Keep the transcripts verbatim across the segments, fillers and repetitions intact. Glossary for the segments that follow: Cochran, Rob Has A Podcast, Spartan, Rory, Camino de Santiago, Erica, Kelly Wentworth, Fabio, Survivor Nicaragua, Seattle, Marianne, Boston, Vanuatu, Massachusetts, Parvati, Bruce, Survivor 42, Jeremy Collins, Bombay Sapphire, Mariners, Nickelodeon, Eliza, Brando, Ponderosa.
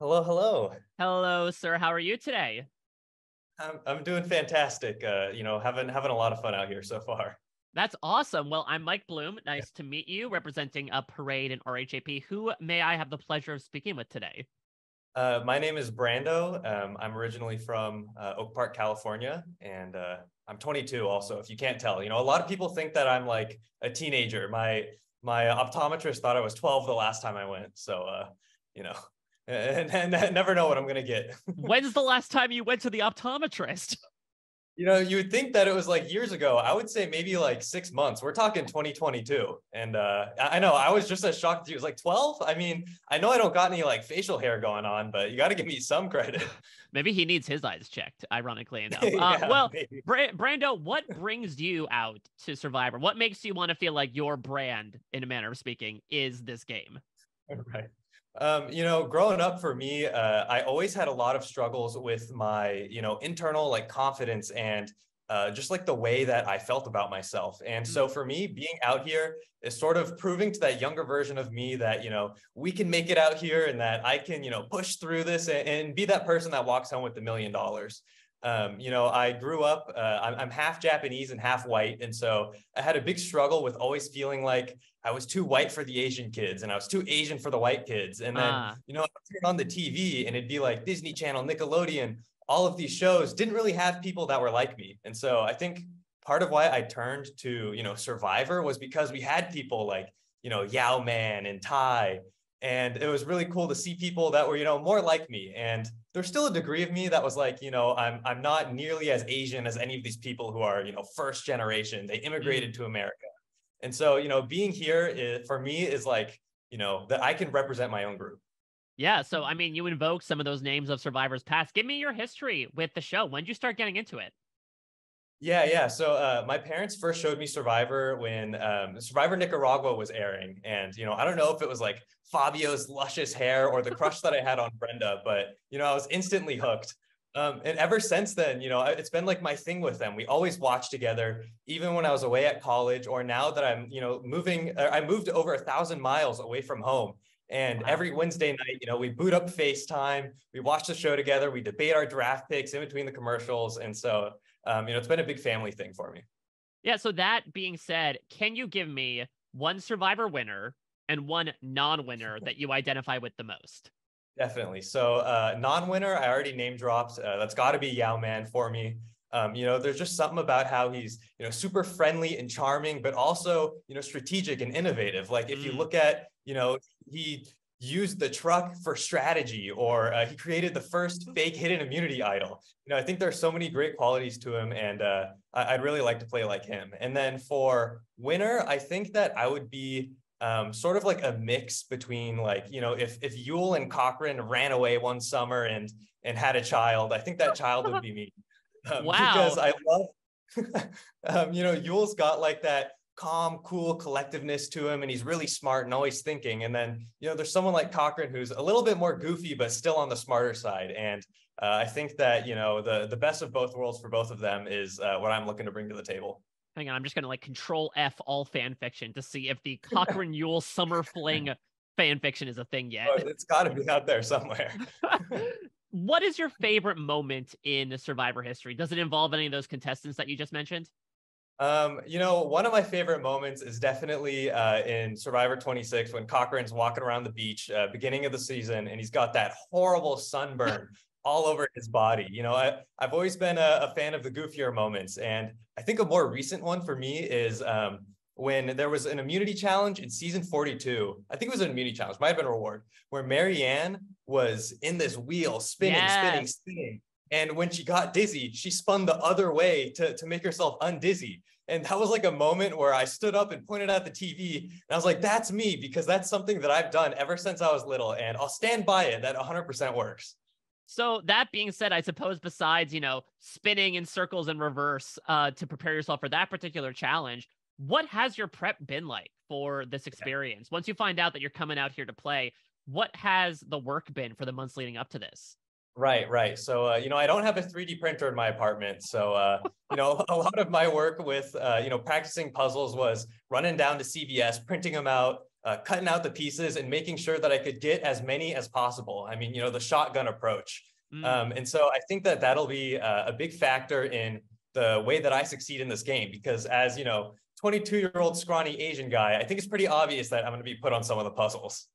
Hello, hello. Hello, sir. How are you today? I'm, I'm doing fantastic. Uh, you know, having having a lot of fun out here so far. That's awesome. Well, I'm Mike Bloom. Nice yeah. to meet you, representing a parade and R H A P. Who may I have the pleasure of speaking with today? Uh, my name is Brando. Um, I'm originally from uh, Oak Park, California, and uh, I'm twenty-two also, if you can't tell. You know, a lot of people think that I'm like a teenager. My my optometrist thought I was twelve the last time I went. So, uh, you know, and, and I never know what I'm going to get. When's the last time you went to the optometrist? You know, you would think that it was like years ago. I would say maybe like six months. We're talking twenty twenty-two. And uh, I know I was just as shocked as you. It was like twelve. I mean, I know I don't got any like facial hair going on, but you got to give me some credit. Maybe he needs his eyes checked, ironically enough. yeah, uh, well, Bra- Brando, what brings you out to Survivor? What makes you want to feel like your brand, in a manner of speaking, is this game? Right. Um, you know, growing up for me, uh, I always had a lot of struggles with my, you know, internal like confidence and uh, just like the way that I felt about myself. And so for me, being out here is sort of proving to that younger version of me that, you know, we can make it out here and that I can, you know, push through this and, and be that person that walks home with the million dollars. Um, you know, I grew up, uh, I'm, I'm half Japanese and half white. And so I had a big struggle with always feeling like I was too white for the Asian kids and I was too Asian for the white kids. And then, uh. you know, I would turn on the T V and it'd be like Disney Channel, Nickelodeon, all of these shows didn't really have people that were like me. And so I think part of why I turned to, you know, Survivor was because we had people like, you know, Yao Man and Tai. And it was really cool to see people that were, you know, more like me. And there's still a degree of me that was like, you know, I'm I'm not nearly as Asian as any of these people who are, you know, first generation. They immigrated mm-hmm. to America. And so, you know, being here is, for me is like, you know, that I can represent my own group. Yeah. So, I mean, you invoke some of those names of Survivor's past. Give me your history with the show. When did you start getting into it? Yeah, yeah. So uh, my parents first showed me Survivor when um, Survivor Nicaragua was airing. And, you know, I don't know if it was like Fabio's luscious hair or the crush that I had on Brenda, but, you know, I was instantly hooked. Um, and ever since then, you know, it's been like my thing with them. We always watch together, even when I was away at college or now that I'm, you know, moving, I moved over a thousand miles away from home. And wow. every Wednesday night, you know, we boot up FaceTime, we watch the show together, we debate our draft picks in between the commercials. And so, um, you know, it's been a big family thing for me. Yeah. So that being said, can you give me one Survivor winner and one non-winner that you identify with the most? Definitely. So uh, non-winner, I already name dropped. Uh, that's got to be Yao Man for me. Um, you know, there's just something about how he's, you know, super friendly and charming, but also, you know, strategic and innovative. Like if mm. you look at, you know, he used the truck for strategy or uh, he created the first fake hidden immunity idol. You know, I think there's so many great qualities to him and uh, I- I'd really like to play like him. And then for winner, I think that I would be Um, sort of like a mix between like, you know, if if Yule and Cochran ran away one summer and and had a child, I think that child would be me. Um, wow. Because I love, um, you know, Yule's got like that calm, cool collectiveness to him and he's really smart and always thinking. And then, you know, there's someone like Cochran who's a little bit more goofy, but still on the smarter side. And uh, I think that, you know, the, the best of both worlds for both of them is uh, what I'm looking to bring to the table. Hang on, I'm just going to like control F all fan fiction to see if the Cochran Yule summer fling fan fiction is a thing yet. Oh, it's got to be out there somewhere. What is your favorite moment in Survivor history? Does it involve any of those contestants that you just mentioned? Um, you know, one of my favorite moments is definitely uh, in Survivor twenty-six when Cochran's walking around the beach, uh, beginning of the season, and he's got that horrible sunburn all over his body. You know, I, I've always been a, a fan of the goofier moments. And I think a more recent one for me is um, when there was an immunity challenge in season forty-two. I think it was an immunity challenge, might have been a reward, where Marianne was in this wheel spinning, yes. spinning, spinning. And when she got dizzy, she spun the other way to, to make herself undizzy. And that was like a moment where I stood up and pointed at the T V and I was like, that's me, because that's something that I've done ever since I was little. And I'll stand by it. That one hundred percent works. So that being said, I suppose besides, you know, spinning in circles in reverse uh, to prepare yourself for that particular challenge, what has your prep been like for this experience? Once you find out that you're coming out here to play, what has the work been for the months leading up to this? Right, right. So, uh, you know, I don't have a three D printer in my apartment. So, uh, you know, a lot of my work with, uh, you know, practicing puzzles was running down to C V S, printing them out, uh, cutting out the pieces and making sure that I could get as many as possible. I mean, you know, the shotgun approach. Mm. Um, and so I think that that'll be uh, a big factor in the way that I succeed in this game, because as, you know, twenty-two year old scrawny Asian guy, I think it's pretty obvious that I'm going to be put on some of the puzzles.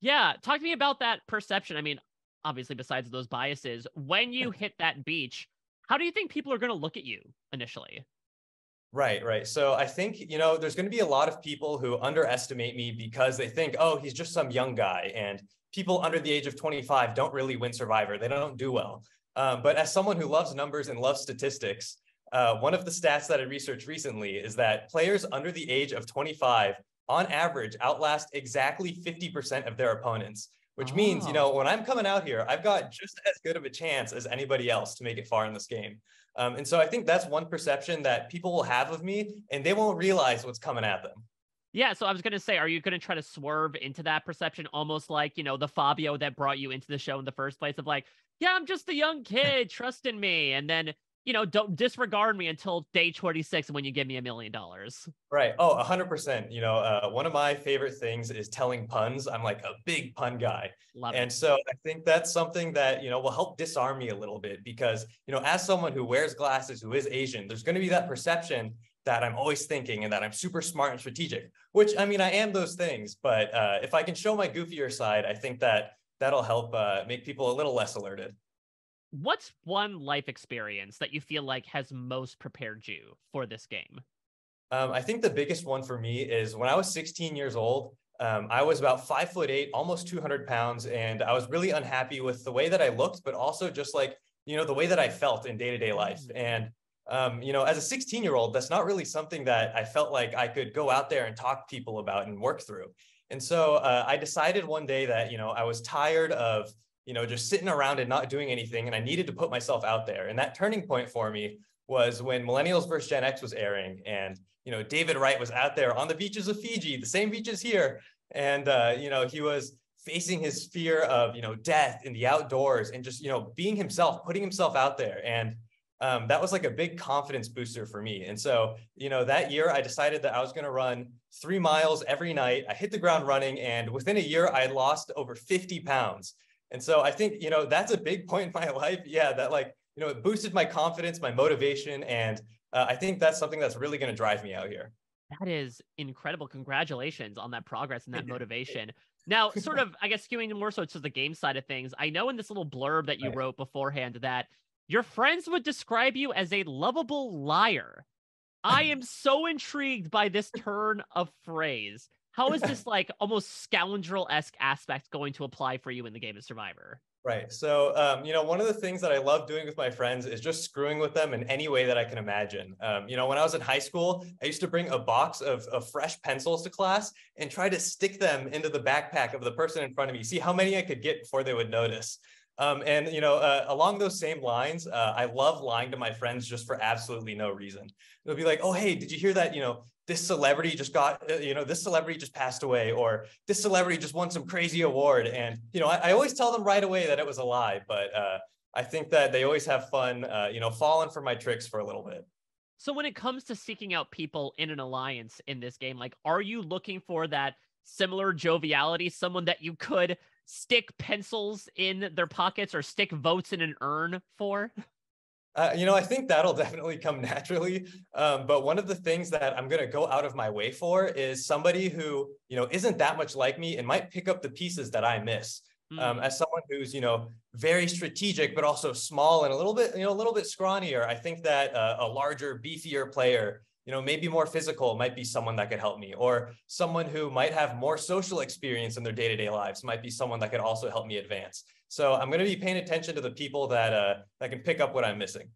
Yeah. Talk to me about that perception. I mean, obviously, besides those biases, when you hit that beach, how do you think people are going to look at you initially? Right, right. So I think, you know, there's going to be a lot of people who underestimate me because they think, oh, he's just some young guy. And people under the age of twenty-five don't really win Survivor. They don't do well. Um, but as someone who loves numbers and loves statistics, uh, one of the stats that I researched recently is that players under the age of twenty-five, on average, outlast exactly fifty percent of their opponents. Which means, you know, when I'm coming out here, I've got just as good of a chance as anybody else to make it far in this game. Um, and so I think that's one perception that people will have of me, and they won't realize what's coming at them. Yeah, so I was going to say, are you going to try to swerve into that perception, almost like, you know, the Fabio that brought you into the show in the first place of like, yeah, I'm just a young kid, trust in me. And then, you know, don't disregard me until day twenty-six when you give me a million dollars. Right. Oh, one hundred percent. You know, uh, one of my favorite things is telling puns. I'm like a big pun guy. Love and it. So I think that's something that, you know, will help disarm me a little bit because, you know, as someone who wears glasses, who is Asian, there's going to be that perception that I'm always thinking and that I'm super smart and strategic, which, I mean, I am those things. But uh, if I can show my goofier side, I think that that'll help uh, make people a little less alerted. What's one life experience that you feel like has most prepared you for this game? Um, I think the biggest one for me is when I was sixteen years old, um, I was about five foot eight, almost two hundred pounds. And I was really unhappy with the way that I looked, but also just like, you know, the way that I felt in day-to-day life. And, um, you know, as a sixteen year old, that's not really something that I felt like I could go out there and talk to people about and work through. And so uh, I decided one day that, you know, I was tired of, you know, just sitting around and not doing anything. And I needed to put myself out there. And that turning point for me was when Millennials versus. Gen X was airing. And, you know, David Wright was out there on the beaches of Fiji, the same beaches here. And, uh, you know, he was facing his fear of, you know, death in the outdoors and just, you know, being himself, putting himself out there. And um, that was like a big confidence booster for me. And so, you know, that year I decided that I was going to run three miles every night. I hit the ground running. And within a year, I lost over fifty pounds. And so I think, you know, that's a big point in my life. Yeah, that like, you know, it boosted my confidence, my motivation. And uh, I think that's something that's really going to drive me out here. That is incredible. Congratulations on that progress and that motivation. Now, sort of, I guess, skewing more so to the game side of things, I know in this little blurb that you right. wrote beforehand that your friends would describe you as a lovable liar. I am so intrigued by this turn of phrase. How is this like almost scoundrel-esque aspect going to apply for you in the game of Survivor? Right. So, um, you know, one of the things that I love doing with my friends is just screwing with them in any way that I can imagine. Um, you know, when I was in high school, I used to bring a box of, of fresh pencils to class and try to stick them into the backpack of the person in front of me, see how many I could get before they would notice. Um, and, you know, uh, along those same lines, uh, I love lying to my friends just for absolutely no reason. They'll be like, oh, hey, did you hear that, you know, this celebrity just got, uh, you know, this celebrity just passed away, or this celebrity just won some crazy award. And, you know, I, I always tell them right away that it was a lie, but uh, I think that they always have fun, uh, you know, falling for my tricks for a little bit. So when it comes to seeking out people in an alliance in this game, like, are you looking for that similar joviality, someone that you could stick pencils in their pockets or stick votes in an urn for? Uh, you know, I think that'll definitely come naturally. Um, but one of the things that I'm going to go out of my way for is somebody who, you know, isn't that much like me and might pick up the pieces that I miss. Mm. Um, as someone who's, you know, very strategic, but also small and a little bit, you know, a little bit scrawnier, I think that uh, a larger, beefier player, you know, maybe more physical might be someone that could help me, or someone who might have more social experience in their day-to-day lives might be someone that could also help me advance. So I'm going to be paying attention to the people that, uh, that can pick up what I'm missing.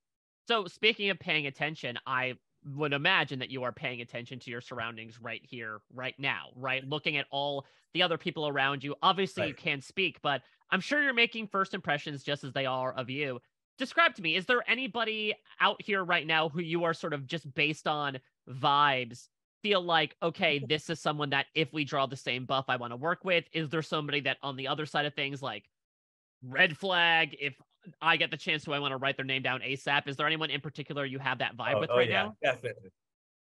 So speaking of paying attention, I would imagine that you are paying attention to your surroundings right here, right now, right? Looking at all the other people around you. Obviously right. You can't speak, but I'm sure you're making first impressions just as they are of you. Describe to me, is there anybody out here right now who you are sort of just based on vibes, feel like, okay, this is someone that if we draw the same buff, I want to work with? Is there somebody that on the other side of things, like red flag, if I get the chance, do I want to write their name down ASAP? Is there anyone in particular you have that vibe oh, with oh, right yeah, now? Definitely.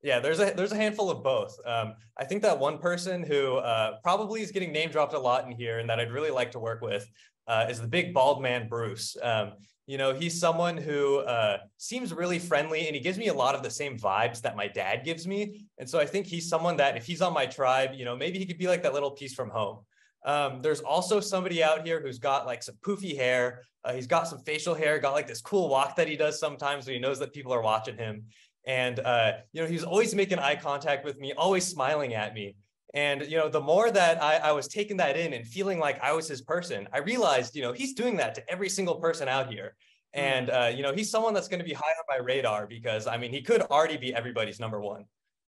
Yeah, there's a there's a handful of both. Um, I think that one person who uh, probably is getting name dropped a lot in here and that I'd really like to work with uh, is the big bald man, Bruce. Um, you know, he's someone who uh, seems really friendly and he gives me a lot of the same vibes that my dad gives me. And so I think he's someone that if he's on my tribe, you know, maybe he could be like that little piece from home. Um, there's also somebody out here who's got like some poofy hair. Uh, he's got some facial hair, got like this cool walk that he does sometimes when he knows that people are watching him. And, uh, you know, he was always making eye contact with me, always smiling at me. And, you know, the more that I, I was taking that in and feeling like I was his person, I realized, you know, he's doing that to every single person out here. And, uh, you know, he's someone that's going to be high on my radar because, I mean, he could already be everybody's number one.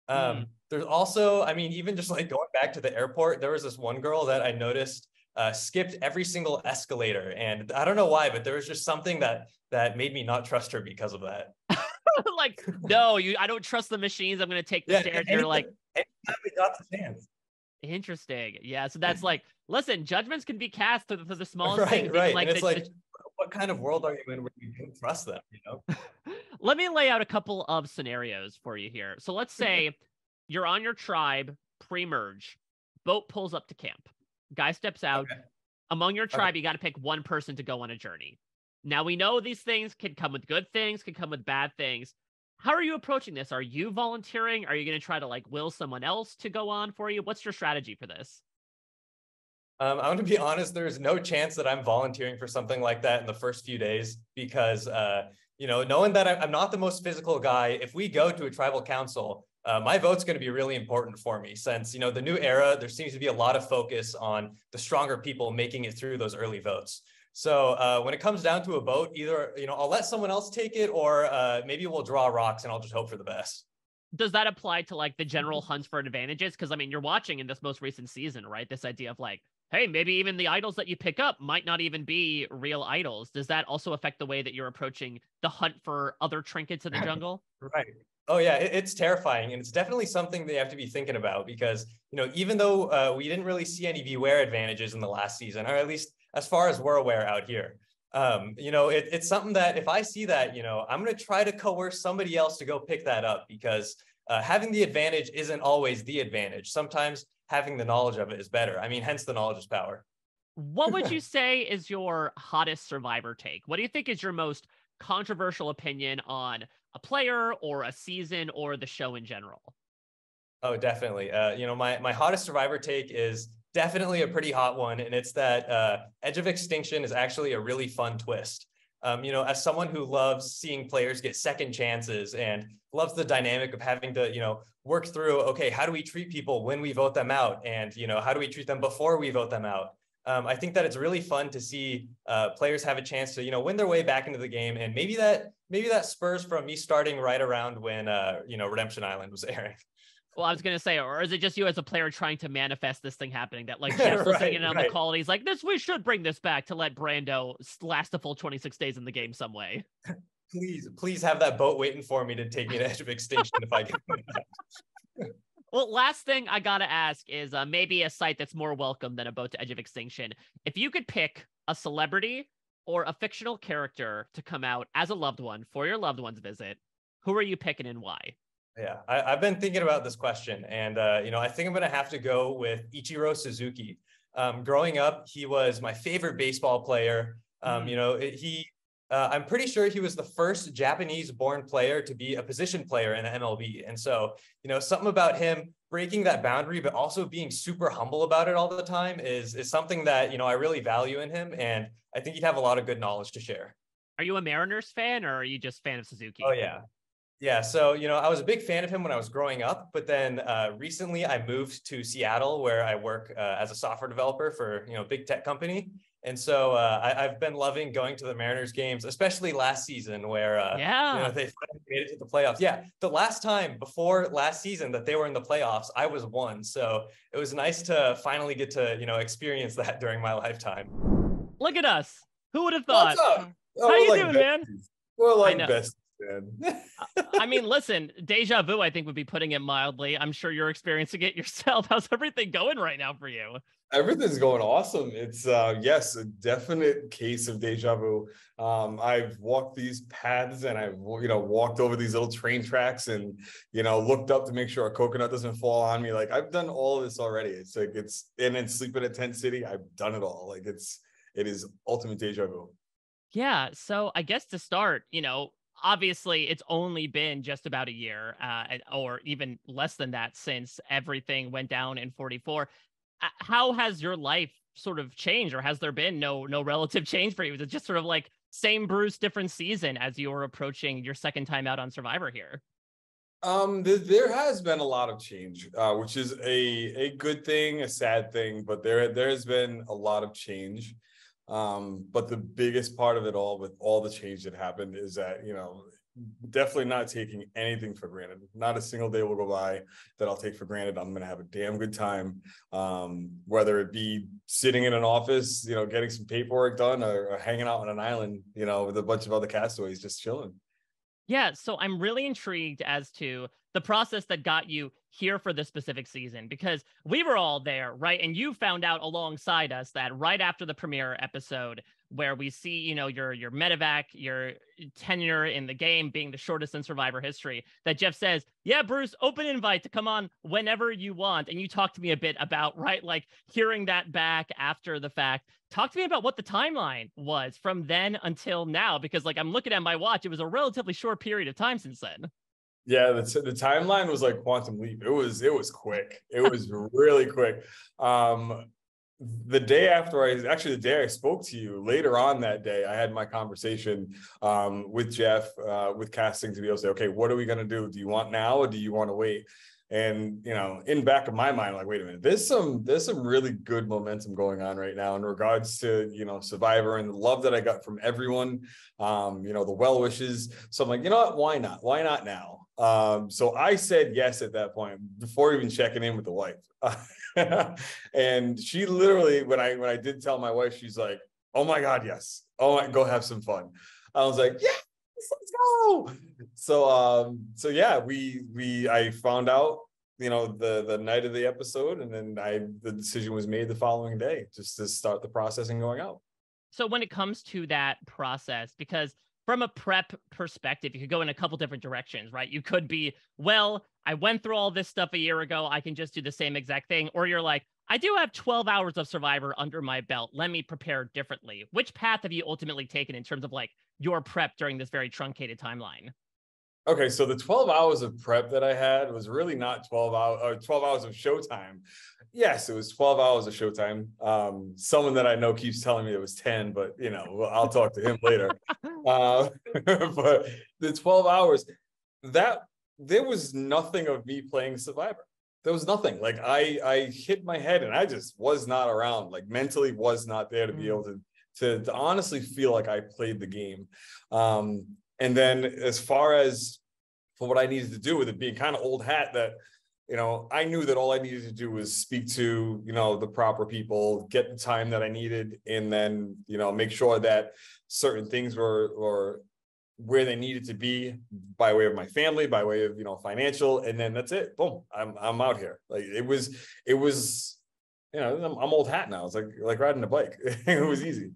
Um, mm. There's also, I mean, even just like going back to the airport, there was this one girl that I noticed uh, skipped every single escalator. And I don't know why, but there was just something that that made me not trust her because of that. Like, no, you, I don't trust the machines. I'm going to take the yeah, stairs. You're like, we got the chance. Interesting. Yeah. So that's like, listen, judgments can be cast to the smallest right, things. Right. Like and it's the, like, the, what kind of world are you in where you can trust them? You know? Let me lay out a couple of scenarios for you here. So let's say you're on your tribe pre-merge, boat pulls up to camp, guy steps out. Okay. Among your tribe, okay. You got to pick one person to go on a journey. Now, we know these things can come with good things, can come with bad things. How are you approaching this? Are you volunteering? Are you going to try to like will someone else to go on for you? What's your strategy for this? Um, I'm going to be honest. There's no chance that I'm volunteering for something like that in the first few days because, uh, you know, knowing that I'm not the most physical guy, if we go to a tribal council, uh, my vote's going to be really important for me since, you know, the new era, there seems to be a lot of focus on the stronger people making it through those early votes. So uh, when it comes down to a boat, either, you know, I'll let someone else take it or uh, maybe we'll draw rocks and I'll just hope for the best. Does that apply to like the general hunts for advantages? Because I mean, you're watching in this most recent season, right? This idea of like, hey, maybe even the idols that you pick up might not even be real idols. Does that also affect the way that you're approaching the hunt for other trinkets in the jungle? Right. Oh, yeah, it's terrifying. And it's definitely something they have to be thinking about because, you know, even though uh, we didn't really see any beware advantages in the last season, or at least as far as we're aware out here, um, you know, it, it's something that if I see that, you know, I'm going to try to coerce somebody else to go pick that up because uh, having the advantage isn't always the advantage. Sometimes having the knowledge of it is better. I mean, hence the knowledge is power. What would you say is your hottest Survivor take? What do you think is your most controversial opinion on a player or a season or the show in general? Oh, definitely. Uh, you know, my, my hottest Survivor take is definitely a pretty hot one, and it's that uh, Edge of Extinction is actually a really fun twist. Um, you know, as someone who loves seeing players get second chances and loves the dynamic of having to, you know, work through, okay, how do we treat people when we vote them out? And, you know, how do we treat them before we vote them out? Um, I think that it's really fun to see uh, players have a chance to, you know, win their way back into the game. And maybe that maybe that spurs from me starting right around when, uh, you know, Redemption Island was airing. Well, I was going to say, or is it just you as a player trying to manifest this thing happening that like Jeff's right, listening in on right. the call and he's like, this, we should bring this back to let Brando last a full twenty-six days in the game some way. Please, please have that boat waiting for me to take me to Edge of Extinction if I can. Well, last thing I got to ask is uh, maybe a site that's more welcome than a boat to Edge of Extinction. If you could pick a celebrity or a fictional character to come out as a loved one for your loved one's visit, who are you picking and why? Yeah, I, I've been thinking about this question and, uh, you know, I think I'm going to have to go with Ichiro Suzuki. Um, growing up, he was my favorite baseball player. Um, mm-hmm. You know, it, he uh, I'm pretty sure he was the first Japanese born player to be a position player in the M L B. And so, you know, something about him breaking that boundary, but also being super humble about it all the time is, is something that, you know, I really value in him. And I think he'd have a lot of good knowledge to share. Are you a Mariners fan or are you just a fan of Suzuki? Oh, yeah. Yeah, so, you know, I was a big fan of him when I was growing up, but then uh, recently I moved to Seattle where I work uh, as a software developer for, you know, big tech company. And so uh, I, I've been loving going to the Mariners games, especially last season where uh, yeah. you know, they finally made it to the playoffs. Yeah, the last time before last season that they were in the playoffs, I was one. So it was nice to finally get to, you know, experience that during my lifetime. Look at us. Who would have thought? What's up? Oh, how you like doing, besties. man? We're like besties. I mean, listen, deja vu, I think, would be putting it mildly. I'm sure you're experiencing it yourself. How's everything going right now for you? Everything's going awesome. It's, uh, yes, a definite case of deja vu. Um, I've walked these paths and I've, you know, walked over these little train tracks and, you know, looked up to make sure a coconut doesn't fall on me. Like, I've done all of this already. It's like, it's, and then sleeping at Tent City, I've done it all. Like, it's, it is ultimate deja vu. Yeah. So I guess to start, you know, obviously it's only been just about a year uh, or even less than that since everything went down in forty-four. How has your life sort of changed, or has there been no no relative change for you? Is it just sort of like same Bruce, different season as you were approaching your second time out on Survivor here? Um, th- there has been a lot of change, uh, which is a a good thing, a sad thing, but there there has been a lot of change. Um, but the biggest part of it all, with all the change that happened, is that, you know, definitely not taking anything for granted. Not a single day will go by that I'll take for granted. I'm going to have a damn good time, um, whether it be sitting in an office, you know, getting some paperwork done, or, or hanging out on an island, you know, with a bunch of other castaways, just chilling. Yeah. So I'm really intrigued as to the process that got you here for this specific season, because we were all there, right? And you found out alongside us that right after the premiere episode, where we see, you know, your your medevac, your tenure in the game being the shortest in Survivor history, that Jeff says, yeah, Bruce, open invite to come on whenever you want. And you talked to me a bit about, right, like hearing that back after the fact. Talk to me about what the timeline was from then until now, because like I'm looking at my watch, it was a relatively short period of time since then. Yeah, the, t- the timeline was like quantum leap. It was, it was quick. It was really quick. Um, The day after I, actually the day I spoke to you, later on that day, I had my conversation um, with Jeff, uh, with casting, to be able to say, okay, what are we going to do? Do you want now or do you want to wait? And, you know, in back of my mind, like, wait a minute, there's some, there's some really good momentum going on right now in regards to, you know, Survivor and the love that I got from everyone, um, you know, the well wishes. So I'm like, you know what, why not? Why not now? Um, so I said yes at that point before even checking in with the wife. And she literally, when I, when I did tell my wife, she's like, oh my God, yes. Oh, my, go have some fun. I was like, yeah. Let's go. So, um, so yeah, we, we, I found out, you know, the, the night of the episode, and then I, the decision was made the following day just to start the process and going out. So when it comes to that process, because from a prep perspective, you could go in a couple different directions, right? You could be, well, I went through all this stuff a year ago, I can just do the same exact thing. Or you're like, I do have twelve hours of Survivor under my belt. Let me prepare differently. Which path have you ultimately taken in terms of like your prep during this very truncated timeline? Okay, so the twelve hours of prep that I had was really not twelve hours, or twelve hours of showtime. Yes, it was twelve hours of showtime. Um, someone that I know keeps telling me it was ten, but you know, I'll talk to him later. Uh, but the twelve hours, that there was nothing of me playing Survivor. There was nothing. Like I, I hit my head and I just was not around. Like mentally was not there to be able to, to, to honestly feel like I played the game. Um, and then as far as for what I needed to do with it being kind of old hat, that, you know, I knew that all I needed to do was speak to, you know, the proper people, get the time that I needed, and then, you know, make sure that certain things were, or where they needed to be by way of my family, by way of, you know, financial, and then that's it. Boom. I'm, I'm out here. Like it was, it was, you know, I'm, I'm old hat now. It's like, like riding a bike. It was easy.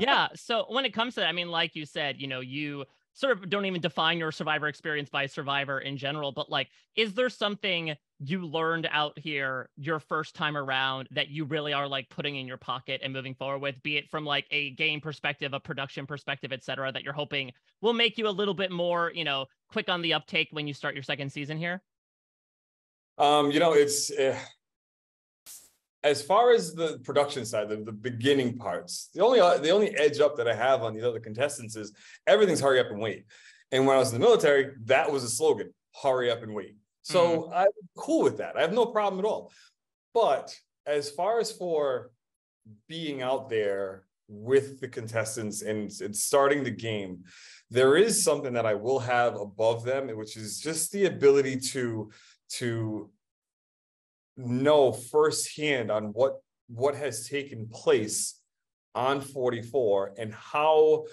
Yeah. So when it comes to that, I mean, like you said, you know, you sort of don't even define your Survivor experience by Survivor in general, but like, is there something you learned out here your first time around that you really are like putting in your pocket and moving forward with, be it from like a game perspective, a production perspective, et cetera, that you're hoping will make you a little bit more, you know, quick on the uptake when you start your second season here? Um, you know, it's uh, as far as the production side, the, the beginning parts, the only, uh, the only edge up that I have on these other contestants is everything's hurry up and wait. And when I was in the military, that was a slogan, hurry up and wait. So mm-hmm. I'm cool with that. I have no problem at all. But as far as for being out there with the contestants and, and starting the game, there is something that I will have above them, which is just the ability to, to know firsthand on what, what has taken place on forty-four and how,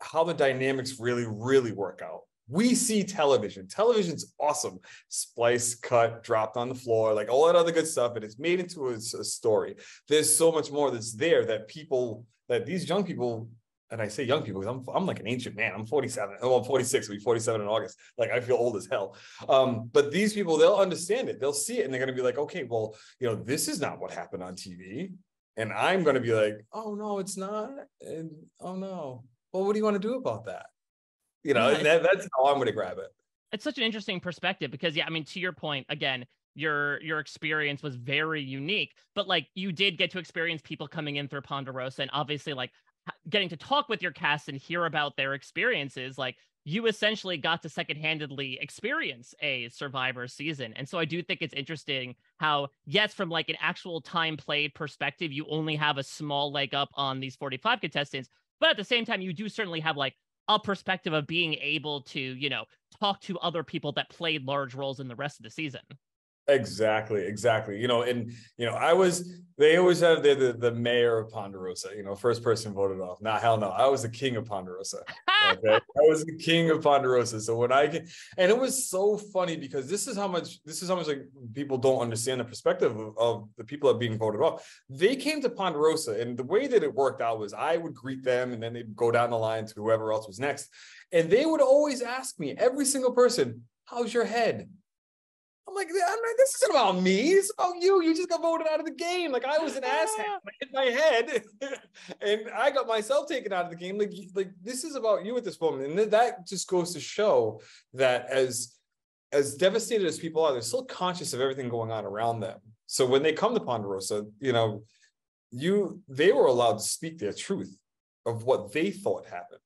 how the dynamics really, really work out. We see television. Television's awesome. Splice, cut, dropped on the floor, like all that other good stuff. And it's made into a, a story. There's so much more that's there that people, that these young people, and I say young people because I'm, I'm like an ancient man. I'm forty-seven. Oh, I'm forty-six. I'll be forty-seven in August. Like, I feel old as hell. Um, but these people, they'll understand it. They'll see it. And they're going to be like, okay, well, you know, this is not what happened on T V. And I'm going to be like, oh, no, it's not. And, oh, no. Well, what do you want to do about that? You know, yeah. that, that's how I'm going to grab it. It's such an interesting perspective because, yeah, I mean, to your point, again, your your experience was very unique, but like you did get to experience people coming in through Ponderosa and obviously like getting to talk with your cast and hear about their experiences. Like you essentially got to secondhandedly experience a Survivor season. And so I do think it's interesting how, yes, from like an actual time played perspective, you only have a small leg up on these forty-five contestants, but at the same time, you do certainly have like a perspective of being able to, you know, talk to other people that played large roles in the rest of the season. Exactly, exactly. You know, and, you know, I was, they always have the, the, the mayor of Ponderosa, you know, first person voted off. Nah, hell no. I was the king of Ponderosa. Okay? I was the king of Ponderosa. So when I can, and it was so funny because this is how much, this is how much like people don't understand the perspective of, of the people that are being voted off. They came to Ponderosa and the way that it worked out was I would greet them and then they'd go down the line to whoever else was next. And they would always ask me, every single person, how's your head? I'm like, this isn't about me. It's about you. You just got voted out of the game. Like, I was an asshat. I hit my head, and I got myself taken out of the game. Like, like this is about you at this moment. And th- that just goes to show that as, as devastated as people are, they're still conscious of everything going on around them. So when they come to Ponderosa, you know, you they were allowed to speak their truth of what they thought happened.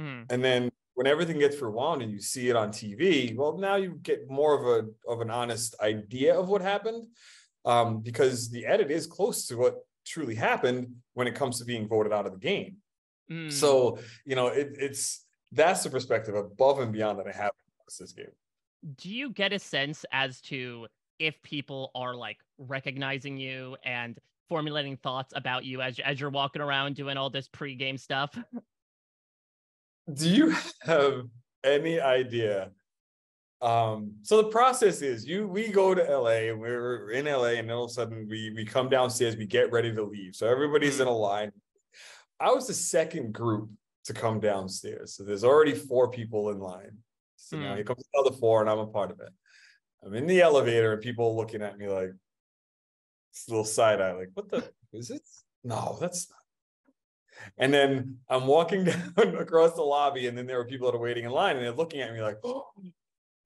Mm. And then when everything gets rewound and you see it on T V, well, now you get more of a of an honest idea of what happened, um, because the edit is close to what truly happened when it comes to being voted out of the game. Mm. So, you know, it, it's that's the perspective above and beyond that I have this game. Do you get a sense as to if people are like recognizing you and formulating thoughts about you as as you're walking around doing all this pregame stuff? Do you have any idea? Um, so the process is you, we go to L A, we're in L A, and all of a sudden we, we come downstairs, we get ready to leave. So everybody's in a line. I was the second group to come downstairs. So there's already four people in line. So mm. now here comes the other four and I'm a part of it. I'm in the elevator and people looking at me like, it's a little side eye, like, what the, is it? No, that's not. And then I'm walking down across the lobby, and then there were people that are waiting in line, and they're looking at me like, "Oh,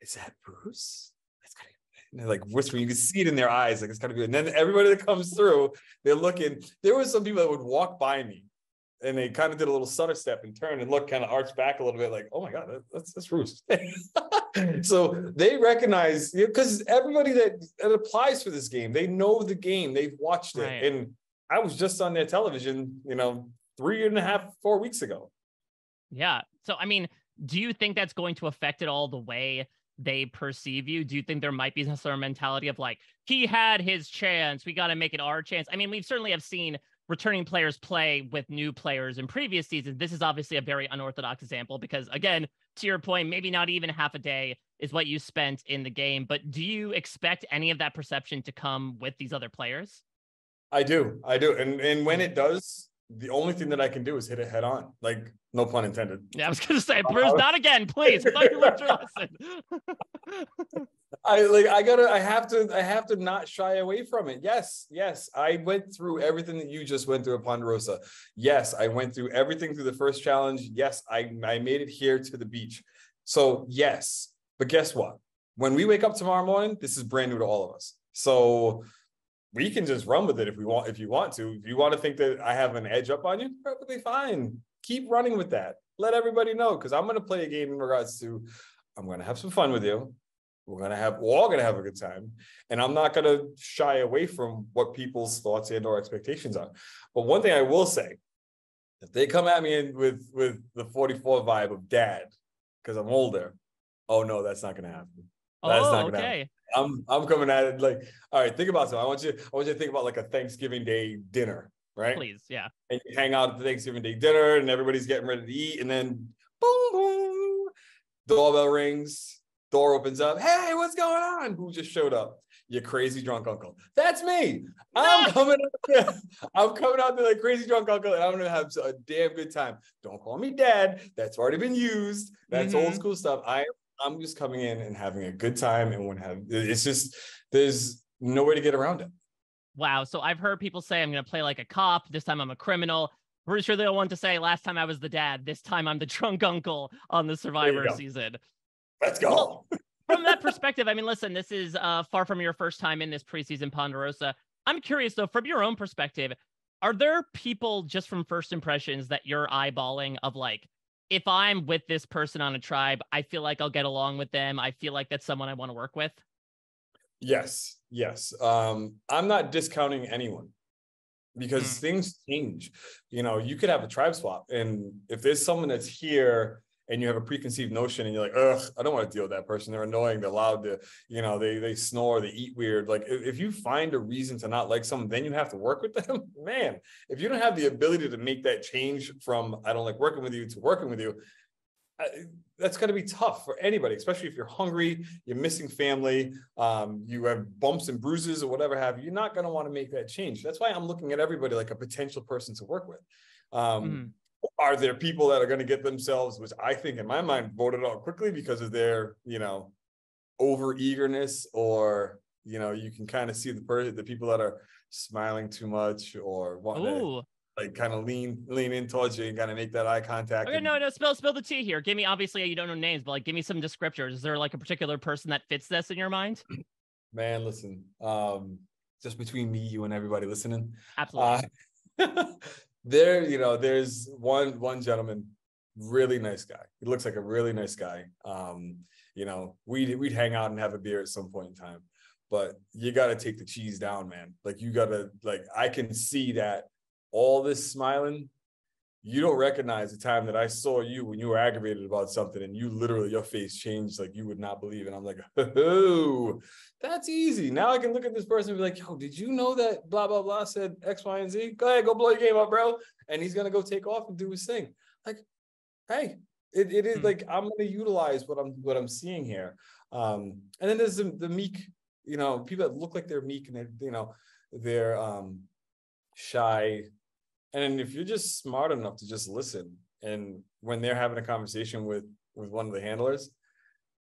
is that Bruce?" That's gotta be. And they're like whispering. You can see it in their eyes, like it's gotta be. And then everybody that comes through, they're looking. There were some people that would walk by me, and they kind of did a little stutter step and turned and looked, kind of arched back a little bit, like, "Oh my God, that's that's Bruce." So they recognize, because everybody that, that applies for this game, they know the game, they've watched it, right. And I was just on their television, you know. Three and a half, four weeks ago. Yeah. So, I mean, do you think that's going to affect it all the way they perceive you? Do you think there might be some sort of mentality of like, he had his chance, we got to make it our chance? I mean, we certainly have seen returning players play with new players in previous seasons. This is obviously a very unorthodox example because, again, to your point, maybe not even half a day is what you spent in the game. But do you expect any of that perception to come with these other players? I do. I do. And and when it does, the only thing that I can do is hit it head on. Like, no pun intended. Yeah, I was going to say, Bruce, uh, not again, please. I like, I gotta, I have to, I have to not shy away from it. Yes. Yes. I went through everything that you just went through at Ponderosa. Yes. I went through everything through the first challenge. Yes. I, I made it here to the beach. So yes, but guess what? When we wake up tomorrow morning, this is brand new to all of us. So we can just run with it if we want, if you want to. If you want to think that I have an edge up on you, perfectly fine. Keep running with that. Let everybody know, because I'm going to play a game in regards to, I'm going to have some fun with you. We're going to have, we're all going to have a good time. And I'm not going to shy away from what people's thoughts and or expectations are. But one thing I will say, if they come at me in with, with the forty-four vibe of dad, because I'm older, oh no, that's not going to happen. That's oh, not going to okay. happen. I'm I'm coming at it like, all right, think about something. I want you I want you to think about like a Thanksgiving Day dinner, right? Please, yeah. And you hang out at the Thanksgiving Day dinner and everybody's getting ready to eat, and then boom, boom, Doorbell rings. Door opens up. Hey, what's going on? Who just showed up? Your crazy drunk uncle. That's me. I'm coming out there. I'm coming out there like crazy drunk uncle, and I'm gonna have a damn good time. Don't call me dad. That's already been used. That's mm-hmm. old school stuff. I I'm just coming in and having a good time, and want to have. It's just there's no way to get around it. Wow. So I've heard people say I'm gonna play like a cop. This time I'm a criminal. Bruce, you're the one to say last time I was the dad. This time I'm the drunk uncle on the Survivor season. Let's go. Well, from that perspective, I mean, listen, this is uh, far from your first time in this preseason Ponderosa. I'm curious, though, from your own perspective, are there people just from first impressions that you're eyeballing of like, if I'm with this person on a tribe, I feel like I'll get along with them. I feel like that's someone I want to work with. Yes, yes. Um, I'm not discounting anyone because mm. things change. You know, you could have a tribe swap. And if there's someone that's here and you have a preconceived notion and you're like, ugh, I don't want to deal with that person. They're annoying. They're loud. They're, you know, they they snore, they eat weird. Like if, if you find a reason to not like someone, then you have to work with them, man. If you don't have the ability to make that change from, I don't like working with you to working with you, I, that's going to be tough for anybody, especially if you're hungry, you're missing family, um, you have bumps and bruises or whatever have you, you're not going to want to make that change. That's why I'm looking at everybody like a potential person to work with. Um, mm. Are there people that are going to get themselves, which I think in my mind voted out quickly because of their, you know, over eagerness, or, you know, you can kind of see the person, the people that are smiling too much or want Ooh. to like kind of lean, lean in towards you and kind of make that eye contact. Okay, and- no, no, spill, spill the tea here. Give me, obviously you don't know names, but like, give me some descriptors. Is there like a particular person that fits this in your mind? Man, listen, um, just between me, you, and everybody listening. Absolutely. Uh, There, you know, there's one one gentleman, really nice guy. He looks like a really nice guy. Um, you know, we'd we'd hang out and have a beer at some point in time, but you gotta take the cheese down, man. Like you gotta, like I can see that all this smiling. You don't recognize the time that I saw you when you were aggravated about something and you literally, your face changed like you would not believe. And I'm like, oh, that's easy. Now I can look at this person and be like, yo, did you know that blah, blah, blah said X, Y, and Z? Go ahead, go blow your game up, bro. And he's going to go take off and do his thing. Like, hey, it, it is mm-hmm. like, I'm going to utilize what I'm, what I'm seeing here. Um, and then there's the, the meek, you know, people that look like they're meek and they're, you know, they're um, shy. And if you're just smart enough to just listen, and when they're having a conversation with, with one of the handlers,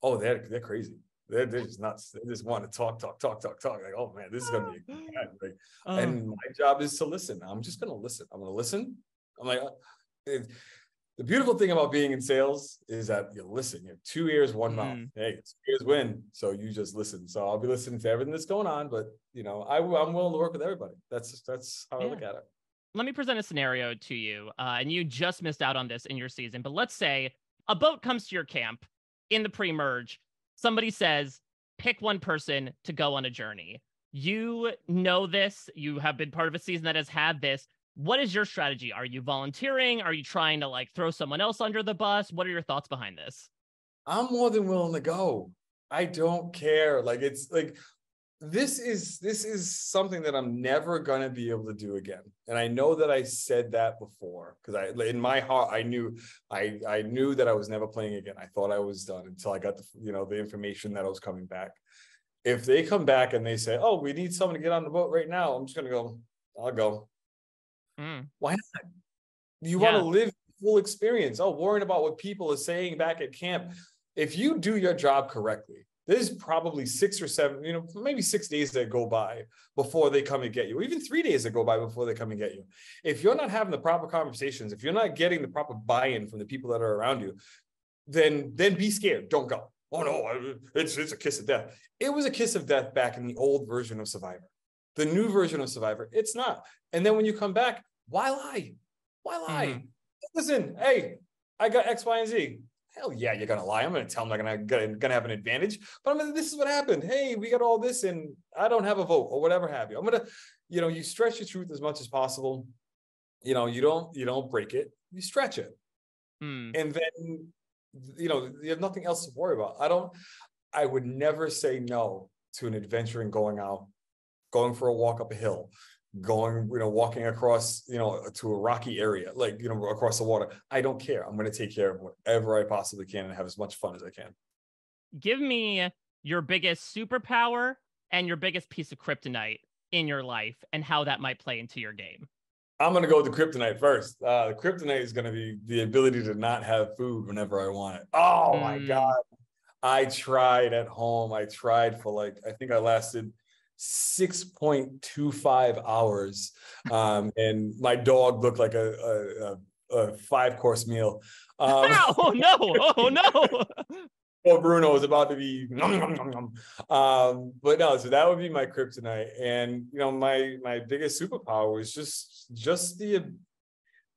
oh, they're, they're crazy. They're, they're just nuts. They just want to talk, talk, talk, talk, talk. Like, oh man, this is going to be a good guy. Like, um, and my job is to listen. I'm just going to listen. I'm going to listen. I'm like, it, the beautiful thing about being in sales is that you listen. You have two ears, one mm-hmm. mouth. Hey, it's two ears win. So you just listen. So I'll be listening to everything that's going on, but you know, I, I'm willing to work with everybody. That's just, that's how yeah. I look at it. Let me present a scenario to you, uh, and you just missed out on this in your season, but let's say a boat comes to your camp in the pre-merge. Somebody says, pick one person to go on a journey. You know this. You have been part of a season that has had this. What is your strategy? Are you volunteering? Are you trying to like throw someone else under the bus? What are your thoughts behind this? I'm more than willing to go. I don't care. Like, it's like... This is this is something that I'm never going to be able to do again. And I know that I said that before because I, in my heart, I knew I, I knew that I was never playing again. I thought I was done until I got the, you know, the information that I was coming back. If they come back and they say, oh, we need someone to get on the boat right now, I'm just going to go, I'll go. Mm. Why not? You yeah. want to live full experience. Oh, worrying about what people are saying back at camp. If you do your job correctly, there's probably six or seven, you know, maybe six days that go by before they come and get you, or even three days that go by before they come and get you. If you're not having the proper conversations, if you're not getting the proper buy-in from the people that are around you, then then be scared. Don't go. Oh, no, it's, it's a kiss of death. It was a kiss of death back in the old version of Survivor. The new version of Survivor, it's not. And then when you come back, why lie? Why lie? Mm-hmm. Listen, hey, I got X, Y, and Z. Hell yeah, you're going to lie. I'm going to tell them they're going to have an advantage. But I'm gonna, this is what happened. Hey, we got all this and I don't have a vote or whatever have you. I'm going to, you know, you stretch your truth as much as possible. You know, you don't, you don't break it. You stretch it. Hmm. And then, you know, you have nothing else to worry about. I don't, I would never say no to an adventure and going out, going for a walk up a hill, going, you know, walking across, you know, to a rocky area, like, you know, across the water. I don't care. I'm going to take care of whatever I possibly can and have as much fun as I can. Give me your biggest superpower and your biggest piece of kryptonite in your life and how that might play into your game. I'm going to go with the kryptonite first. Uh, the kryptonite is going to be the ability to not have food whenever I want it. Oh, mm. my God. I tried at home. I tried for like, I think I lasted six point two five hours. Um, and my dog looked like a, a, a five course meal. Um, oh, no. Oh, no. Well, Bruno was about to be nom, nom, nom, nom. Um, but no, so that would be my kryptonite. And, you know, my, my biggest superpower is just, just the,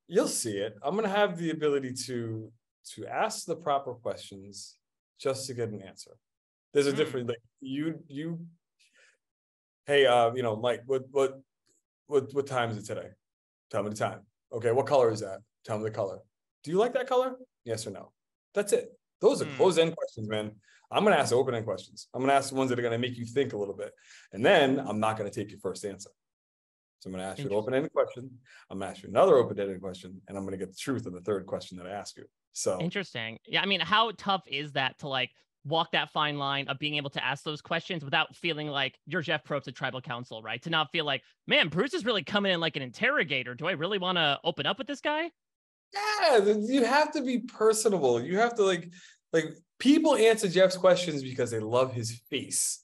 you'll see it. I'm going to have the ability to, to ask the proper questions just to get an answer. There's a mm. different, like you, you, hey, uh, you know, Mike, what, what, what, what time is it today? Tell me the time. Okay. What color is that? Tell me the color. Do you like that color? Yes or no? That's it. Those are closed-end mm. questions, man. I'm going to ask open-end questions. I'm going to ask the ones that are going to make you think a little bit. And then I'm not going to take your first answer. So I'm going to ask you an open-ended question. I'm going to ask you another open-ended question. And I'm going to get the truth of the third question that I ask you. So interesting. Yeah, I mean, how tough is that to, like, walk that fine line of being able to ask those questions without feeling like you're Jeff Probst at Tribal Council, right? To not feel like, man, Bruce is really coming in like an interrogator. Do I really want to open up with this guy? Yeah, you have to be personable. You have to like, like people answer Jeff's questions because they love his face,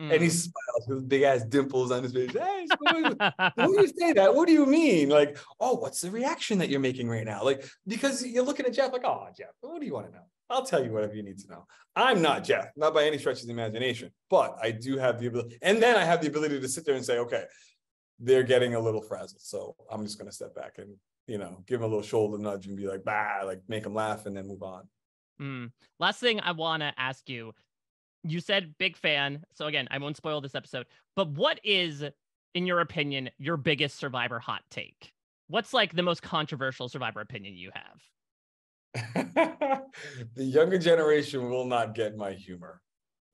mm. and he smiles with big ass dimples on his face. Hey, when you say that, what do you mean? Like, oh, what's the reaction that you're making right now? Like, because you're looking at Jeff like, oh, Jeff, what do you want to know? I'll tell you whatever you need to know. I'm not Jeff, not by any stretch of the imagination, but I do have the ability, and then I have the ability to sit there and say, okay, they're getting a little frazzled, so I'm just going to step back and, you know, give him a little shoulder nudge and be like, bah, like make him laugh and then move on. Mm. Last thing I want to ask you, you said big fan. So again, I won't spoil this episode, but what is, in your opinion, your biggest Survivor hot take? What's like the most controversial Survivor opinion you have? The younger generation will not get my humor.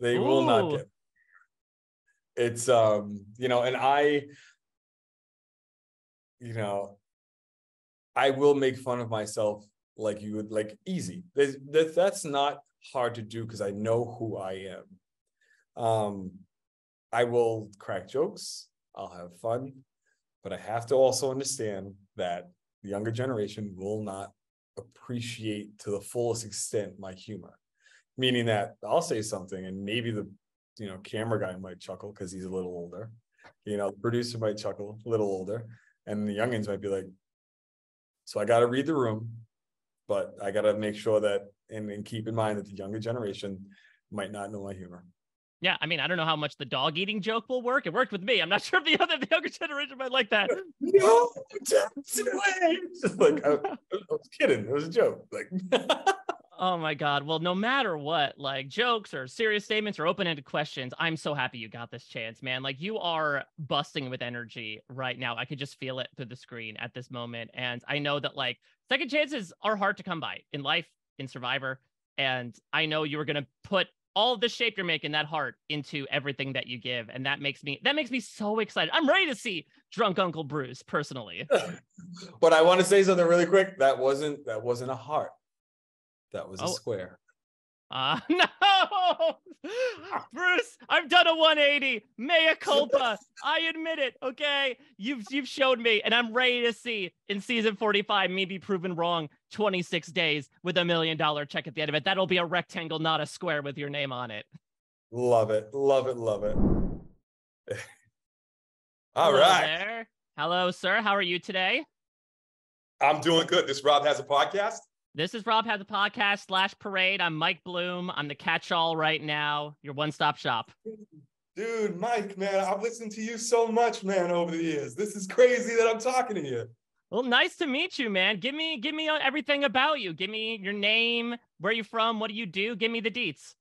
They Ooh. will not get it. It's, um, you know, and I, you know, I will make fun of myself like you would, like easy. There's, that, that's not hard to do because I know who I am. Um, I will crack jokes. I'll have fun. But I have to also understand that the younger generation will not appreciate to the fullest extent my humor, meaning that I'll say something and maybe the you know camera guy might chuckle because he's a little older. You know, the producer might chuckle, a little older. And the youngins might be like, so I got to read the room, but I got to make sure that, and, and keep in mind that the younger generation might not know my humor. Yeah. I mean, I don't know how much the dog eating joke will work. It worked with me. I'm not sure if the other the younger generation might like that. No, just like, I, I was kidding. It was a joke. Like, oh my God. Well, no matter what, like jokes or serious statements or open-ended questions, I'm so happy you got this chance, man. Like you are busting with energy right now. I could just feel it through the screen at this moment. And I know that like second chances are hard to come by in life, in Survivor. And I know you were going to put all the shape you're making, that heart, into everything that you give. And that makes me, that makes me so excited. I'm ready to see Drunk Uncle Bruce personally. But I want to say something really quick. That wasn't, that wasn't a heart. That was oh. a square. Uh, no! Bruce, I've done a one eighty. Mea culpa. I admit it, okay? You've you've showed me, and I'm ready to see in season forty-five me be proven wrong twenty-six days with a million dollar check at the end of it. That'll be a rectangle, not a square with your name on it. Love it. Love it. Love it. All Hello right. There. Hello, sir. How are you today? I'm doing good. This Rob Has a Podcast. This is Rob Has a Podcast slash Parade. I'm Mike Bloom. I'm the catch-all right now. Your one-stop shop. Dude, Mike, man, I've listened to you so much, man, over the years. This is crazy that I'm talking to you. Well, nice to meet you, man. Give me, give me everything about you. Give me your name, where you from, what do you do? Give me the deets.